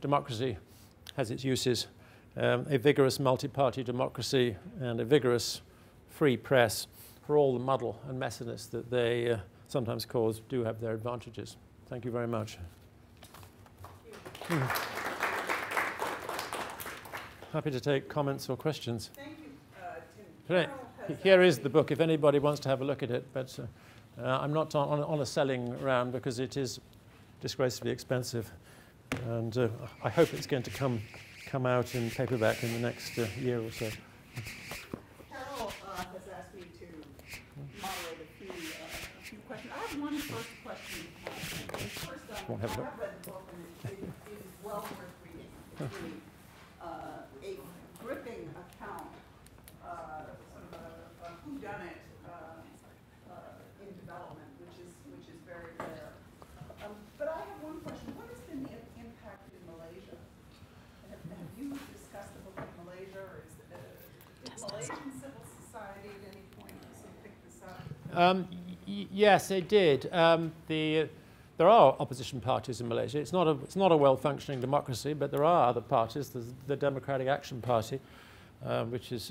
democracy has its uses. A vigorous multi-party democracy and a vigorous free press, for all the muddle and messiness that they sometimes cause, do have their advantages. Thank you very much. Thank you. Happy to take comments or questions. Thank you, Tim. Here is the book, if anybody wants to have a look at it, but I'm not on a selling round because it is disgracefully expensive, and I hope it's going to come out in paperback in the next year or so. Carol has asked me to moderate a few questions. I have one first question. First, I have read the book, and it is well worth reading. It's really a gripping account. Whodunit Yes, it did. There are opposition parties in Malaysia. It's not a well-functioning democracy, but there are other parties. There's the Democratic Action Party, which is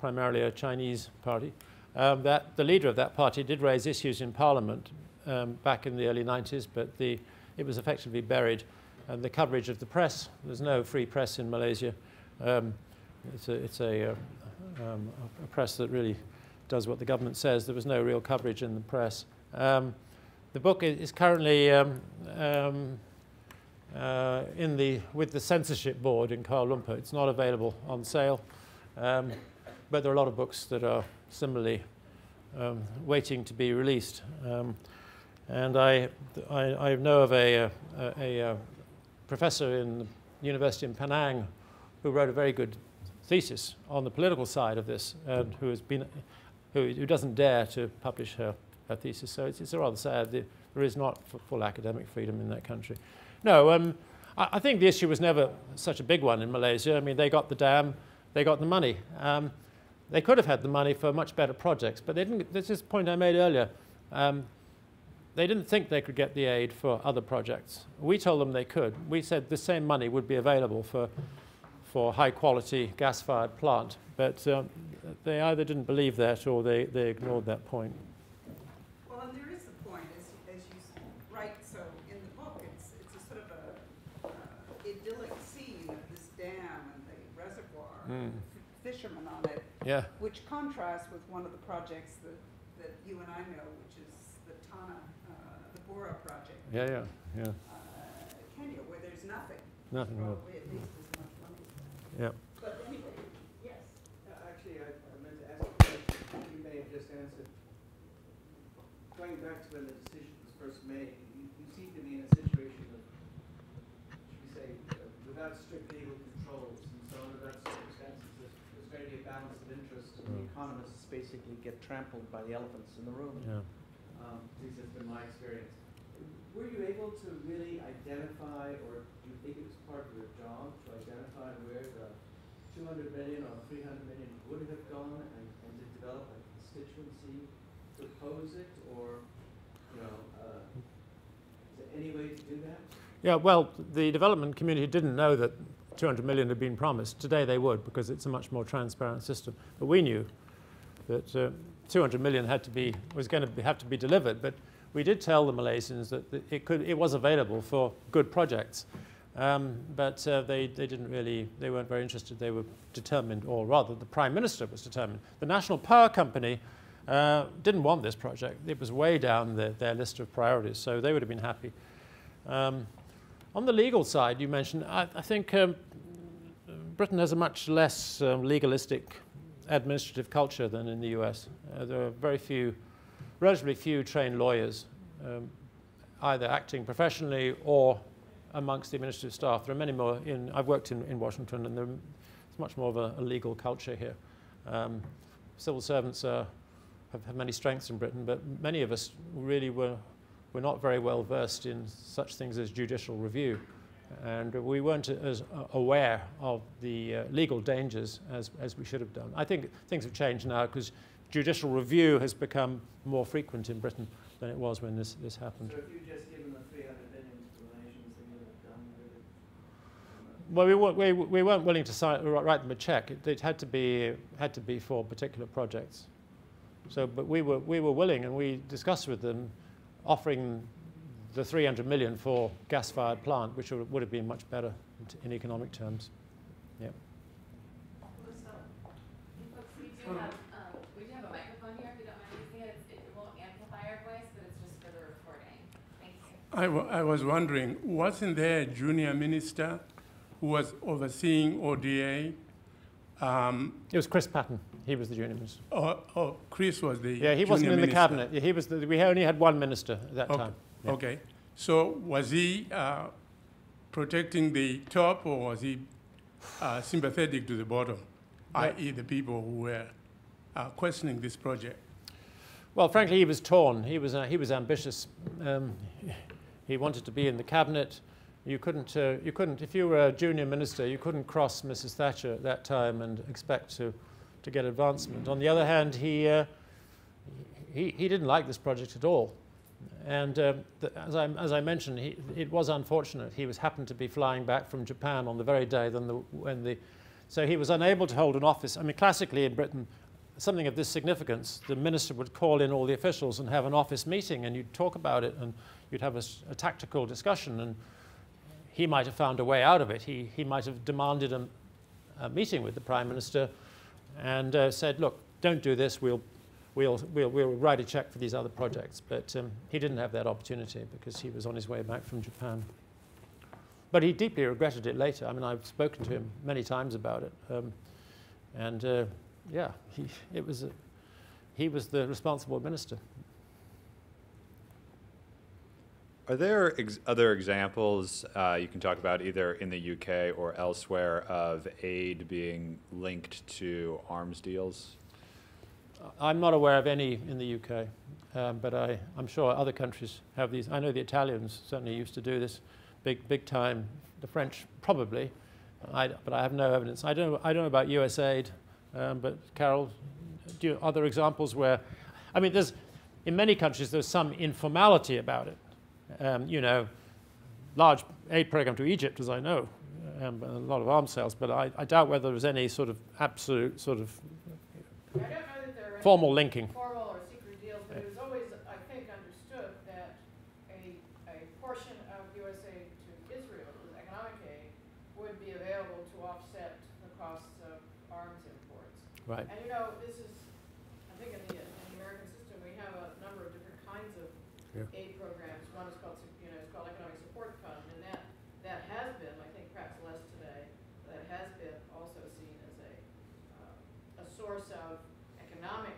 primarily a Chinese party. The leader of that party did raise issues in Parliament back in the early 90s, but it was effectively buried. And the coverage of the press, there's no free press in Malaysia. It's a press that really does what the government says. There was no real coverage in the press. The book is currently with the censorship board in Kuala Lumpur. It's not available on sale, but there are a lot of books that are similarly waiting to be released. And I know of a professor in the university in Penang who wrote a very good thesis on the political side of this, and who doesn't dare to publish her thesis. So it's rather sad that there is not full academic freedom in that country. No, I think the issue was never such a big one in Malaysia. I mean, they got the dam, they got the money. They could have had the money for much better projects, but they didn't. This is the point I made earlier. They didn't think they could get the aid for other projects. We told them they could. We said the same money would be available for high-quality gas-fired plant, but they either didn't believe that or they ignored that point. Well, and there is a point, as you write so in the book, it's a sort of a idyllic scene of this dam and the reservoir, fishermen on it, yeah, which contrasts with one of the projects that you and I know, which is the Tana, the Bora project. Yeah, yeah, yeah. Kenya, where there's nothing. Nothing. Probably at least as much money. Yeah. But anyway, yes. Actually, I meant to ask a question. You may have just answered. Going back to when the decision was first made, you seem to be in a situation of, should we say, without strict legal controls and so under that circumstances, there's going to be a balance of interest, and the economists basically get trampled by the elephants in the room. Yeah. At least that's been my experience. Were you able to really identify, or do you think it was part of your job to identify where the 200 million or 300 million would have gone and to develop a constituency to oppose it, or, you know, is there any way to do that? Yeah, well, the development community didn't know that 200 million had been promised. Today they would, because it's a much more transparent system. But we knew that 200 million was going to have to be delivered, but we did tell the Malaysians that it was available for good projects, but they weren't very interested. They were determined, or rather the Prime Minister was determined. The National Power Company didn't want this project. It was way down their list of priorities, so they would have been happy. On the legal side, you mentioned, I think Britain has a much less legalistic administrative culture than in the US. There are relatively few trained lawyers, either acting professionally or amongst the administrative staff. There are many more I've worked in Washington, and there's much more of a legal culture here. Civil servants have many strengths in Britain, but many of us really were not very well versed in such things as judicial review. And we weren't as aware of the legal dangers as we should have done. I think things have changed now because judicial review has become more frequent in Britain than it was when this happened. So if you just given the 300 million to the Malaysians, they would have done with it? Well, we weren't willing to write them a check. It had to be for particular projects. So, but we were willing, and we discussed with them offering the 300 million for gas-fired plant, which would have been much better in economic terms. Yeah. We do have a microphone here, if you don't mind using it. It won't amplify our voice, but it's just for the recording. Thank you. I was wondering, wasn't there a junior minister who was overseeing ODA? It was Chris Patten. He was the junior minister. Oh, Chris was the junior minister. Yeah, he wasn't in the cabinet. He was we only had one minister at that time. Yeah. Okay, so was he protecting the top, or was he sympathetic to the bottom, yeah, i.e. the people who were questioning this project? Well, frankly, he was torn. He was ambitious. He wanted to be in the cabinet. You couldn't. If you were a junior minister, you couldn't cross Mrs. Thatcher at that time and expect to get advancement. On the other hand, he didn't like this project at all. And as I mentioned, it was unfortunate. He happened to be flying back from Japan on the very day so he was unable to hold an office. I mean, classically in Britain, something of this significance, the minister would call in all the officials and have an office meeting, and you'd talk about it, and you'd have a tactical discussion, and he might have found a way out of it. He might have demanded a meeting with the Prime Minister and said, look, don't do this, we'll write a check for these other projects. But he didn't have that opportunity because he was on his way back from Japan. But he deeply regretted it later. I mean, I've spoken to him many times about it. Yeah, he was the responsible minister. Are there other examples you can talk about either in the UK or elsewhere of aid being linked to arms deals? I'm not aware of any in the UK, but I'm sure other countries have these. I know the Italians certainly used to do this big time, the French probably, but I have no evidence. I don't know about USAID. But Carol, do you have other examples where, I mean, in many countries there's some informality about it. You know, large aid program to Egypt, as I know, and a lot of arms sales. But I doubt whether there was any sort of absolute sort of formal linking. Formal or secret deals, but it was always, I think, understood that a portion of USAID to Israel, economic aid, would be available to offset the costs of arms imports. Right. And you know, this is, I think in the American system, we have a number of different kinds of aid programs. One is called, you know, it's called Economic Support Fund, and that has been, I think perhaps less today, but that has been also seen as a source of economic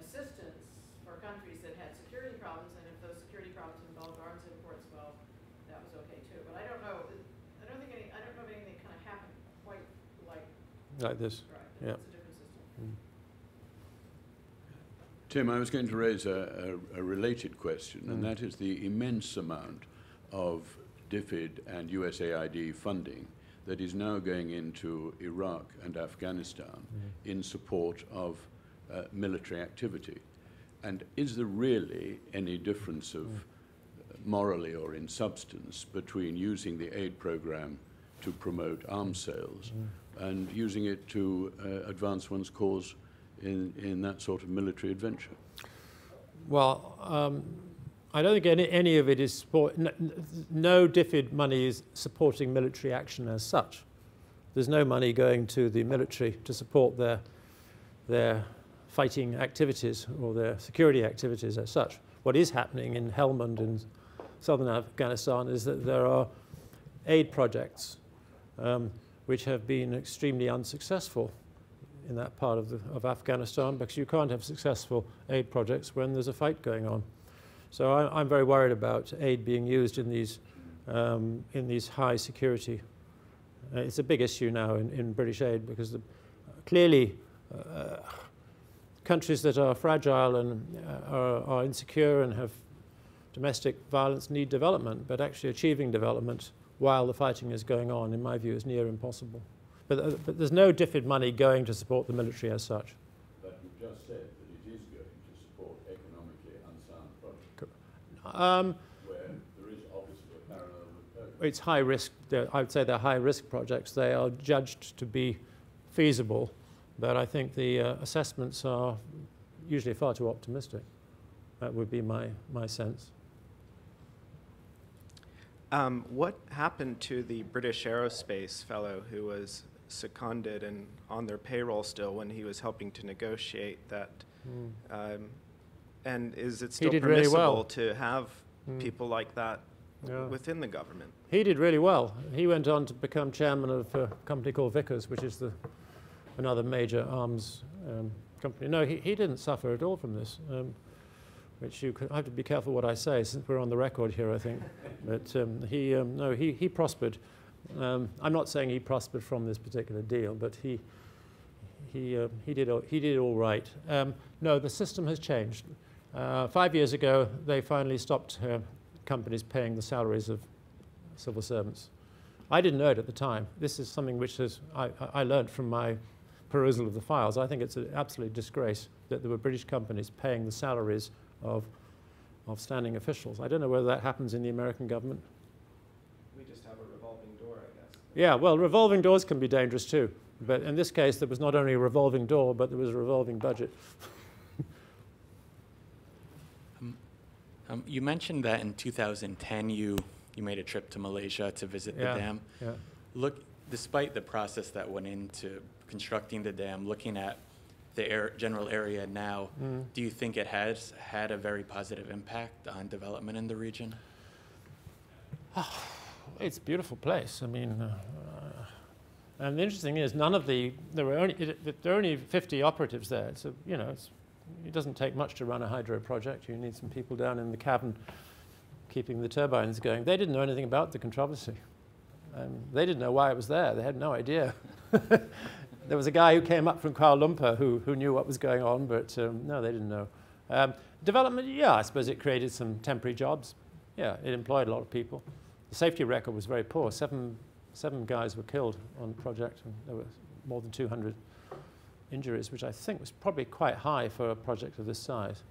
assistance for countries that had security problems, and if those security problems involved arms imports, well, that was okay too. But I don't know. I don't know if anything kind of happened quite like this. Right. Yeah. It's a different system. Mm. Tim, I was going to raise a related question, and that is the immense amount of DFID and USAID funding that is now going into Iraq and Afghanistan in support of military activity. And is there really any difference of morally or in substance between using the aid program to promote arms sales and using it to advance one's cause in that sort of military adventure? Well, I don't think any of it is support. No DFID money is supporting military action as such. There's no money going to the military to support their fighting activities or their security activities as such. What is happening in Helmand in southern Afghanistan is that there are aid projects which have been extremely unsuccessful in that part of Afghanistan, because you can't have successful aid projects when there's a fight going on. So I'm very worried about aid being used in these high security. It's a big issue now in British aid, because clearly countries that are fragile and are insecure and have domestic violence need development, but actually achieving development while the fighting is going on, in my view, is near impossible. But there's no DFID money going to support the military as such. But you just said that it is going to support economically unsound projects. Where there is obviously a parallel with Pergau. It's high risk. I would say they're high risk projects. They are judged to be feasible, but I think the assessments are usually far too optimistic. That would be my sense. What happened to the British Aerospace fellow who was seconded and on their payroll still when he was helping to negotiate that? And is it still permissible really well to have people like that within the government? He did really well. He went on to become chairman of a company called Vickers, which is another major arms company. No, he didn't suffer at all from this. Which I have to be careful what I say since we're on the record here, I think. But he prospered. I'm not saying he prospered from this particular deal, but he did all right. No, the system has changed. 5 years ago, they finally stopped companies paying the salaries of civil servants. I didn't know it at the time. This is something which I learned from my perusal of the files, I think it's an absolute disgrace that there were British companies paying the salaries of standing officials. I don't know whether that happens in the American government. We just have a revolving door, I guess. Yeah, well, revolving doors can be dangerous too. But in this case, there was not only a revolving door, but there was a revolving budget. You mentioned that in 2010 you made a trip to Malaysia to visit the dam. Yeah. Look, despite the process that went into constructing the dam, looking at the general area now, do you think it has had a very positive impact on development in the region? Oh, it's a beautiful place. I mean, and the interesting thing is, there were only 50 operatives there. So you know, it doesn't take much to run a hydro project. You need some people down in the cabin keeping the turbines going. They didn't know anything about the controversy. They didn't know why it was there. They had no idea. There was a guy who came up from Kuala Lumpur who knew what was going on, but no, they didn't know. Development, yeah, I suppose it created some temporary jobs. Yeah, it employed a lot of people. The safety record was very poor. Seven guys were killed on the project, and there were more than 200 injuries, which I think was probably quite high for a project of this size.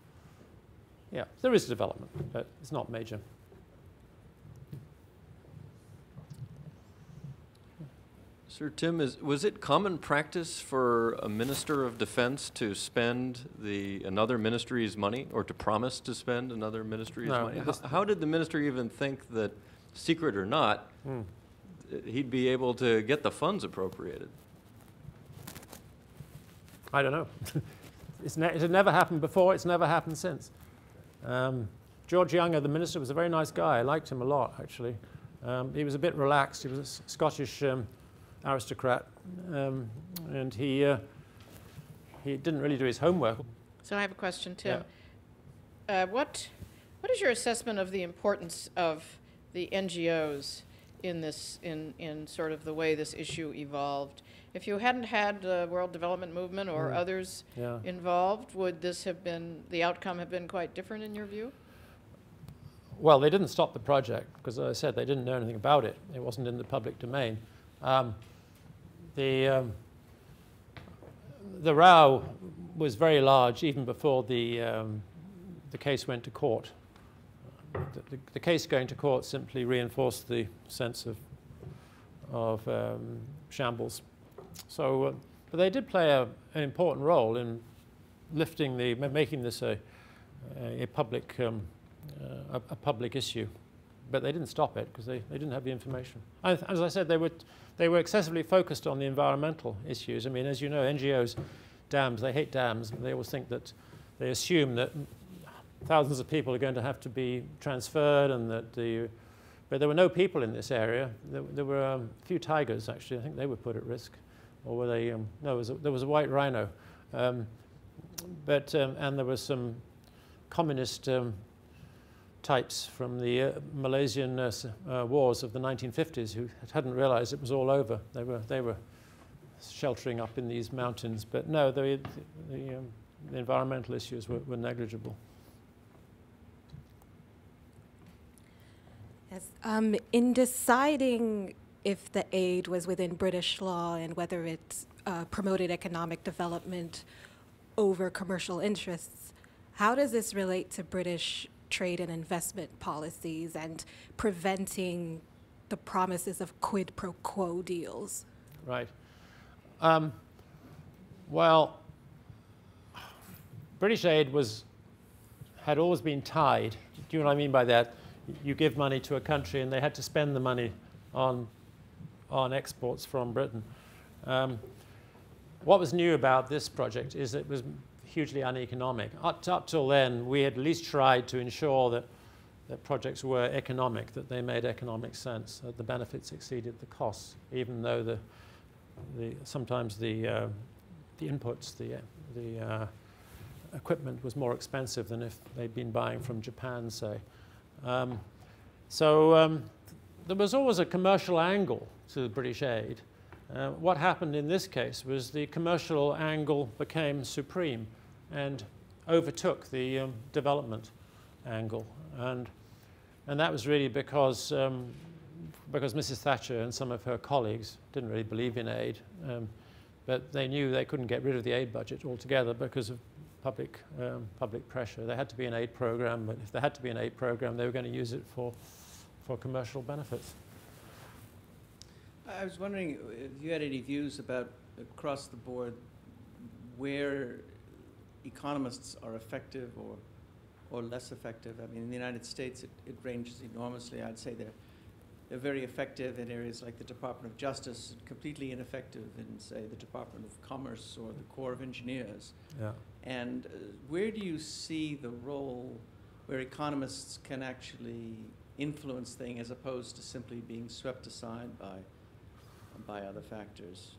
Yeah, there is development, but it's not major. Sir Tim, was it common practice for a Minister of Defense to spend another ministry's money, or to promise to spend another ministry's money? How did the ministry even think that, secret or not, he'd be able to get the funds appropriated? I don't know. It had never happened before. It's never happened since. George Younger, the minister, was a very nice guy. I liked him a lot, actually. He was a bit relaxed. He was a Scottish aristocrat, and he didn't really do his homework. So I have a question, Tim. Yeah. What is your assessment of the importance of the NGOs in this, in sort of the way this issue evolved? If you hadn't had the World Development Movement or others involved, would this have been, the outcome have been quite different in your view? Well, they didn't stop the project because, as I said, they didn't know anything about it. It wasn't in the public domain. The row was very large even before the case went to court. The case going to court simply reinforced the sense of shambles. So, but they did play an important role in lifting making this a public issue. But they didn't stop it because they didn't have the information. As I said, they were excessively focused on the environmental issues. I mean, as you know, NGOs, dams, they hate dams. They always think that, they assume that thousands of people are going to have to be transferred, and that but there were no people in this area. There were a few tigers, actually. I think they were put at risk. Or were they? No, there was a white rhino. And there were some communist types from the Malaysian wars of the 1950s who hadn't realized it was all over. They were sheltering up in these mountains. But no, the environmental issues were negligible. Yes. In deciding if the aid was within British law and whether it promoted economic development over commercial interests, how does this relate to British trade and investment policies and preventing the promises of quid pro quo deals? Right. Well, British aid had always been tied. Do you know what I mean by that? You give money to a country and they had to spend the money on exports from Britain. What was new about this project is it was hugely uneconomic. Up till then, we had at least tried to ensure that projects were economic, that they made economic sense, that the benefits exceeded the costs, even though sometimes the inputs, the equipment was more expensive than if they'd been buying from Japan, say. There was always a commercial angle to the British aid. What happened in this case was the commercial angle became supreme and overtook the development angle. And that was really because Mrs. Thatcher and some of her colleagues didn't really believe in aid. But they knew they couldn't get rid of the aid budget altogether because of public pressure. There had to be an aid program, but if there had to be an aid program, they were going to use it for commercial benefits. I was wondering if you had any views about, across the board, where economists are effective or less effective. I mean, in the United States, it ranges enormously. I'd say they're very effective in areas like the Department of Justice, completely ineffective in, say, the Department of Commerce or the Corps of Engineers. Yeah. And where do you see the role where economists can actually influence things as opposed to simply being swept aside by other factors?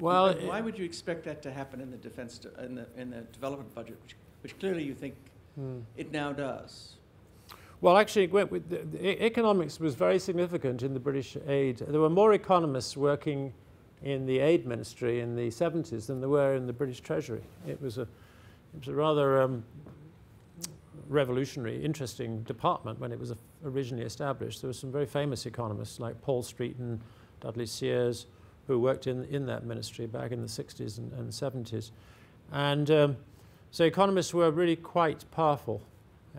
Well, why would you expect that to happen in the defense in the development budget, which clearly you think it now does? Well, actually, the economics was very significant in the British aid. There were more economists working in the aid ministry in the 70s than there were in the British Treasury. It was a rather revolutionary, interesting department when it was originally established. There were some very famous economists like Paul Streeton, Dudley Sears, who worked in that ministry back in the 60s and 70s. And so economists were really quite powerful.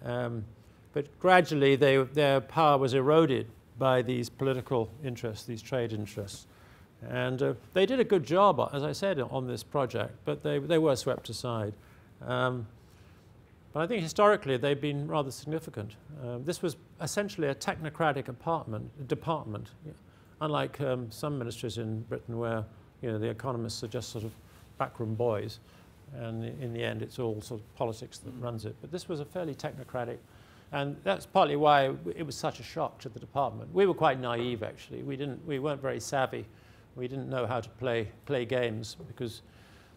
But gradually, their power was eroded by these political interests, these trade interests. And they did a good job, as I said, on this project, but they were swept aside. But I think historically, they've been rather significant. This was essentially a technocratic department, unlike some ministries in Britain where the economists are just sort of backroom boys. And in the end, it's all sort of politics that runs it. But this was a fairly technocratic. And that's partly why it was such a shock to the department. We were quite naive, actually. We weren't very savvy. We didn't know how to play games because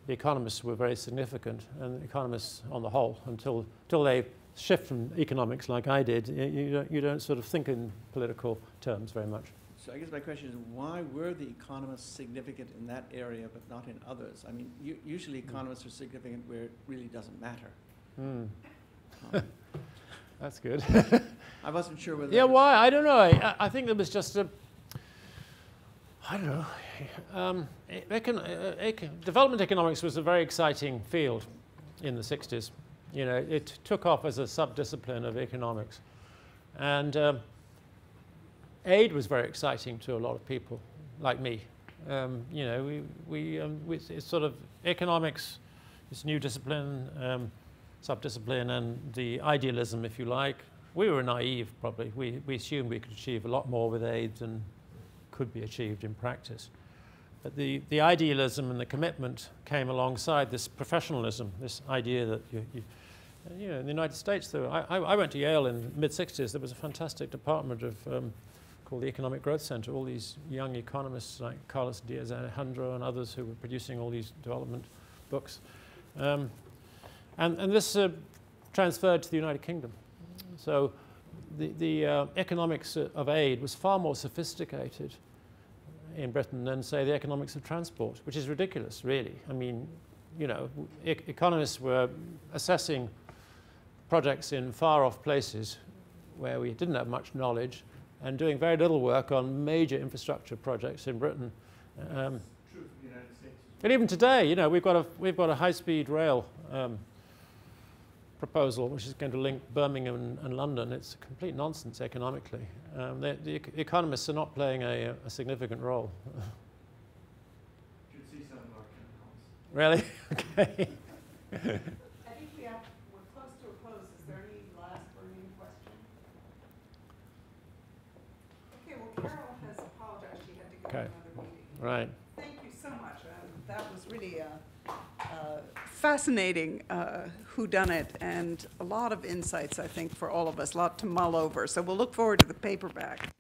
the economists were very significant, and the economists on the whole, until they shift from economics like I did, you don't sort of think in political terms very much. So I guess my question is, why were the economists significant in that area but not in others? I mean, usually economists are significant where it really doesn't matter. That's good. I wasn't sure whether. Yeah, why? I don't know. I think there was just a. I don't know. Development economics was a very exciting field in the 60s. It took off as a subdiscipline of economics, and aid was very exciting to a lot of people like me. It's sort of economics, this new discipline. Subdiscipline and the idealism, if you like. We were naive, probably. We assumed we could achieve a lot more with aid than could be achieved in practice. But the idealism and the commitment came alongside this professionalism, this idea that, in the United States, I went to Yale in the mid-60s. There was a fantastic department called the Economic Growth Center. All these young economists like Carlos Diaz Alejandro and others who were producing all these development books. And this transferred to the United Kingdom. So the economics of aid was far more sophisticated in Britain than, say, the economics of transport, which is ridiculous, really. I mean, economists were assessing projects in far-off places where we didn't have much knowledge and doing very little work on major infrastructure projects in Britain. It's true for the United States. And even today, we've got a high-speed rail proposal which is going to link Birmingham and London. It's complete nonsense economically. The economists are not playing a significant role. You should see some of our chemicals. Really? Okay. I think we're close to a close. Is there any last burning question? Okay, well, Carol has apologized. She had to go to another meeting. Right. Thank you so much. That was really fascinating whodunit, and a lot of insights, I think, for all of us, a lot to mull over. So we'll look forward to the paperback.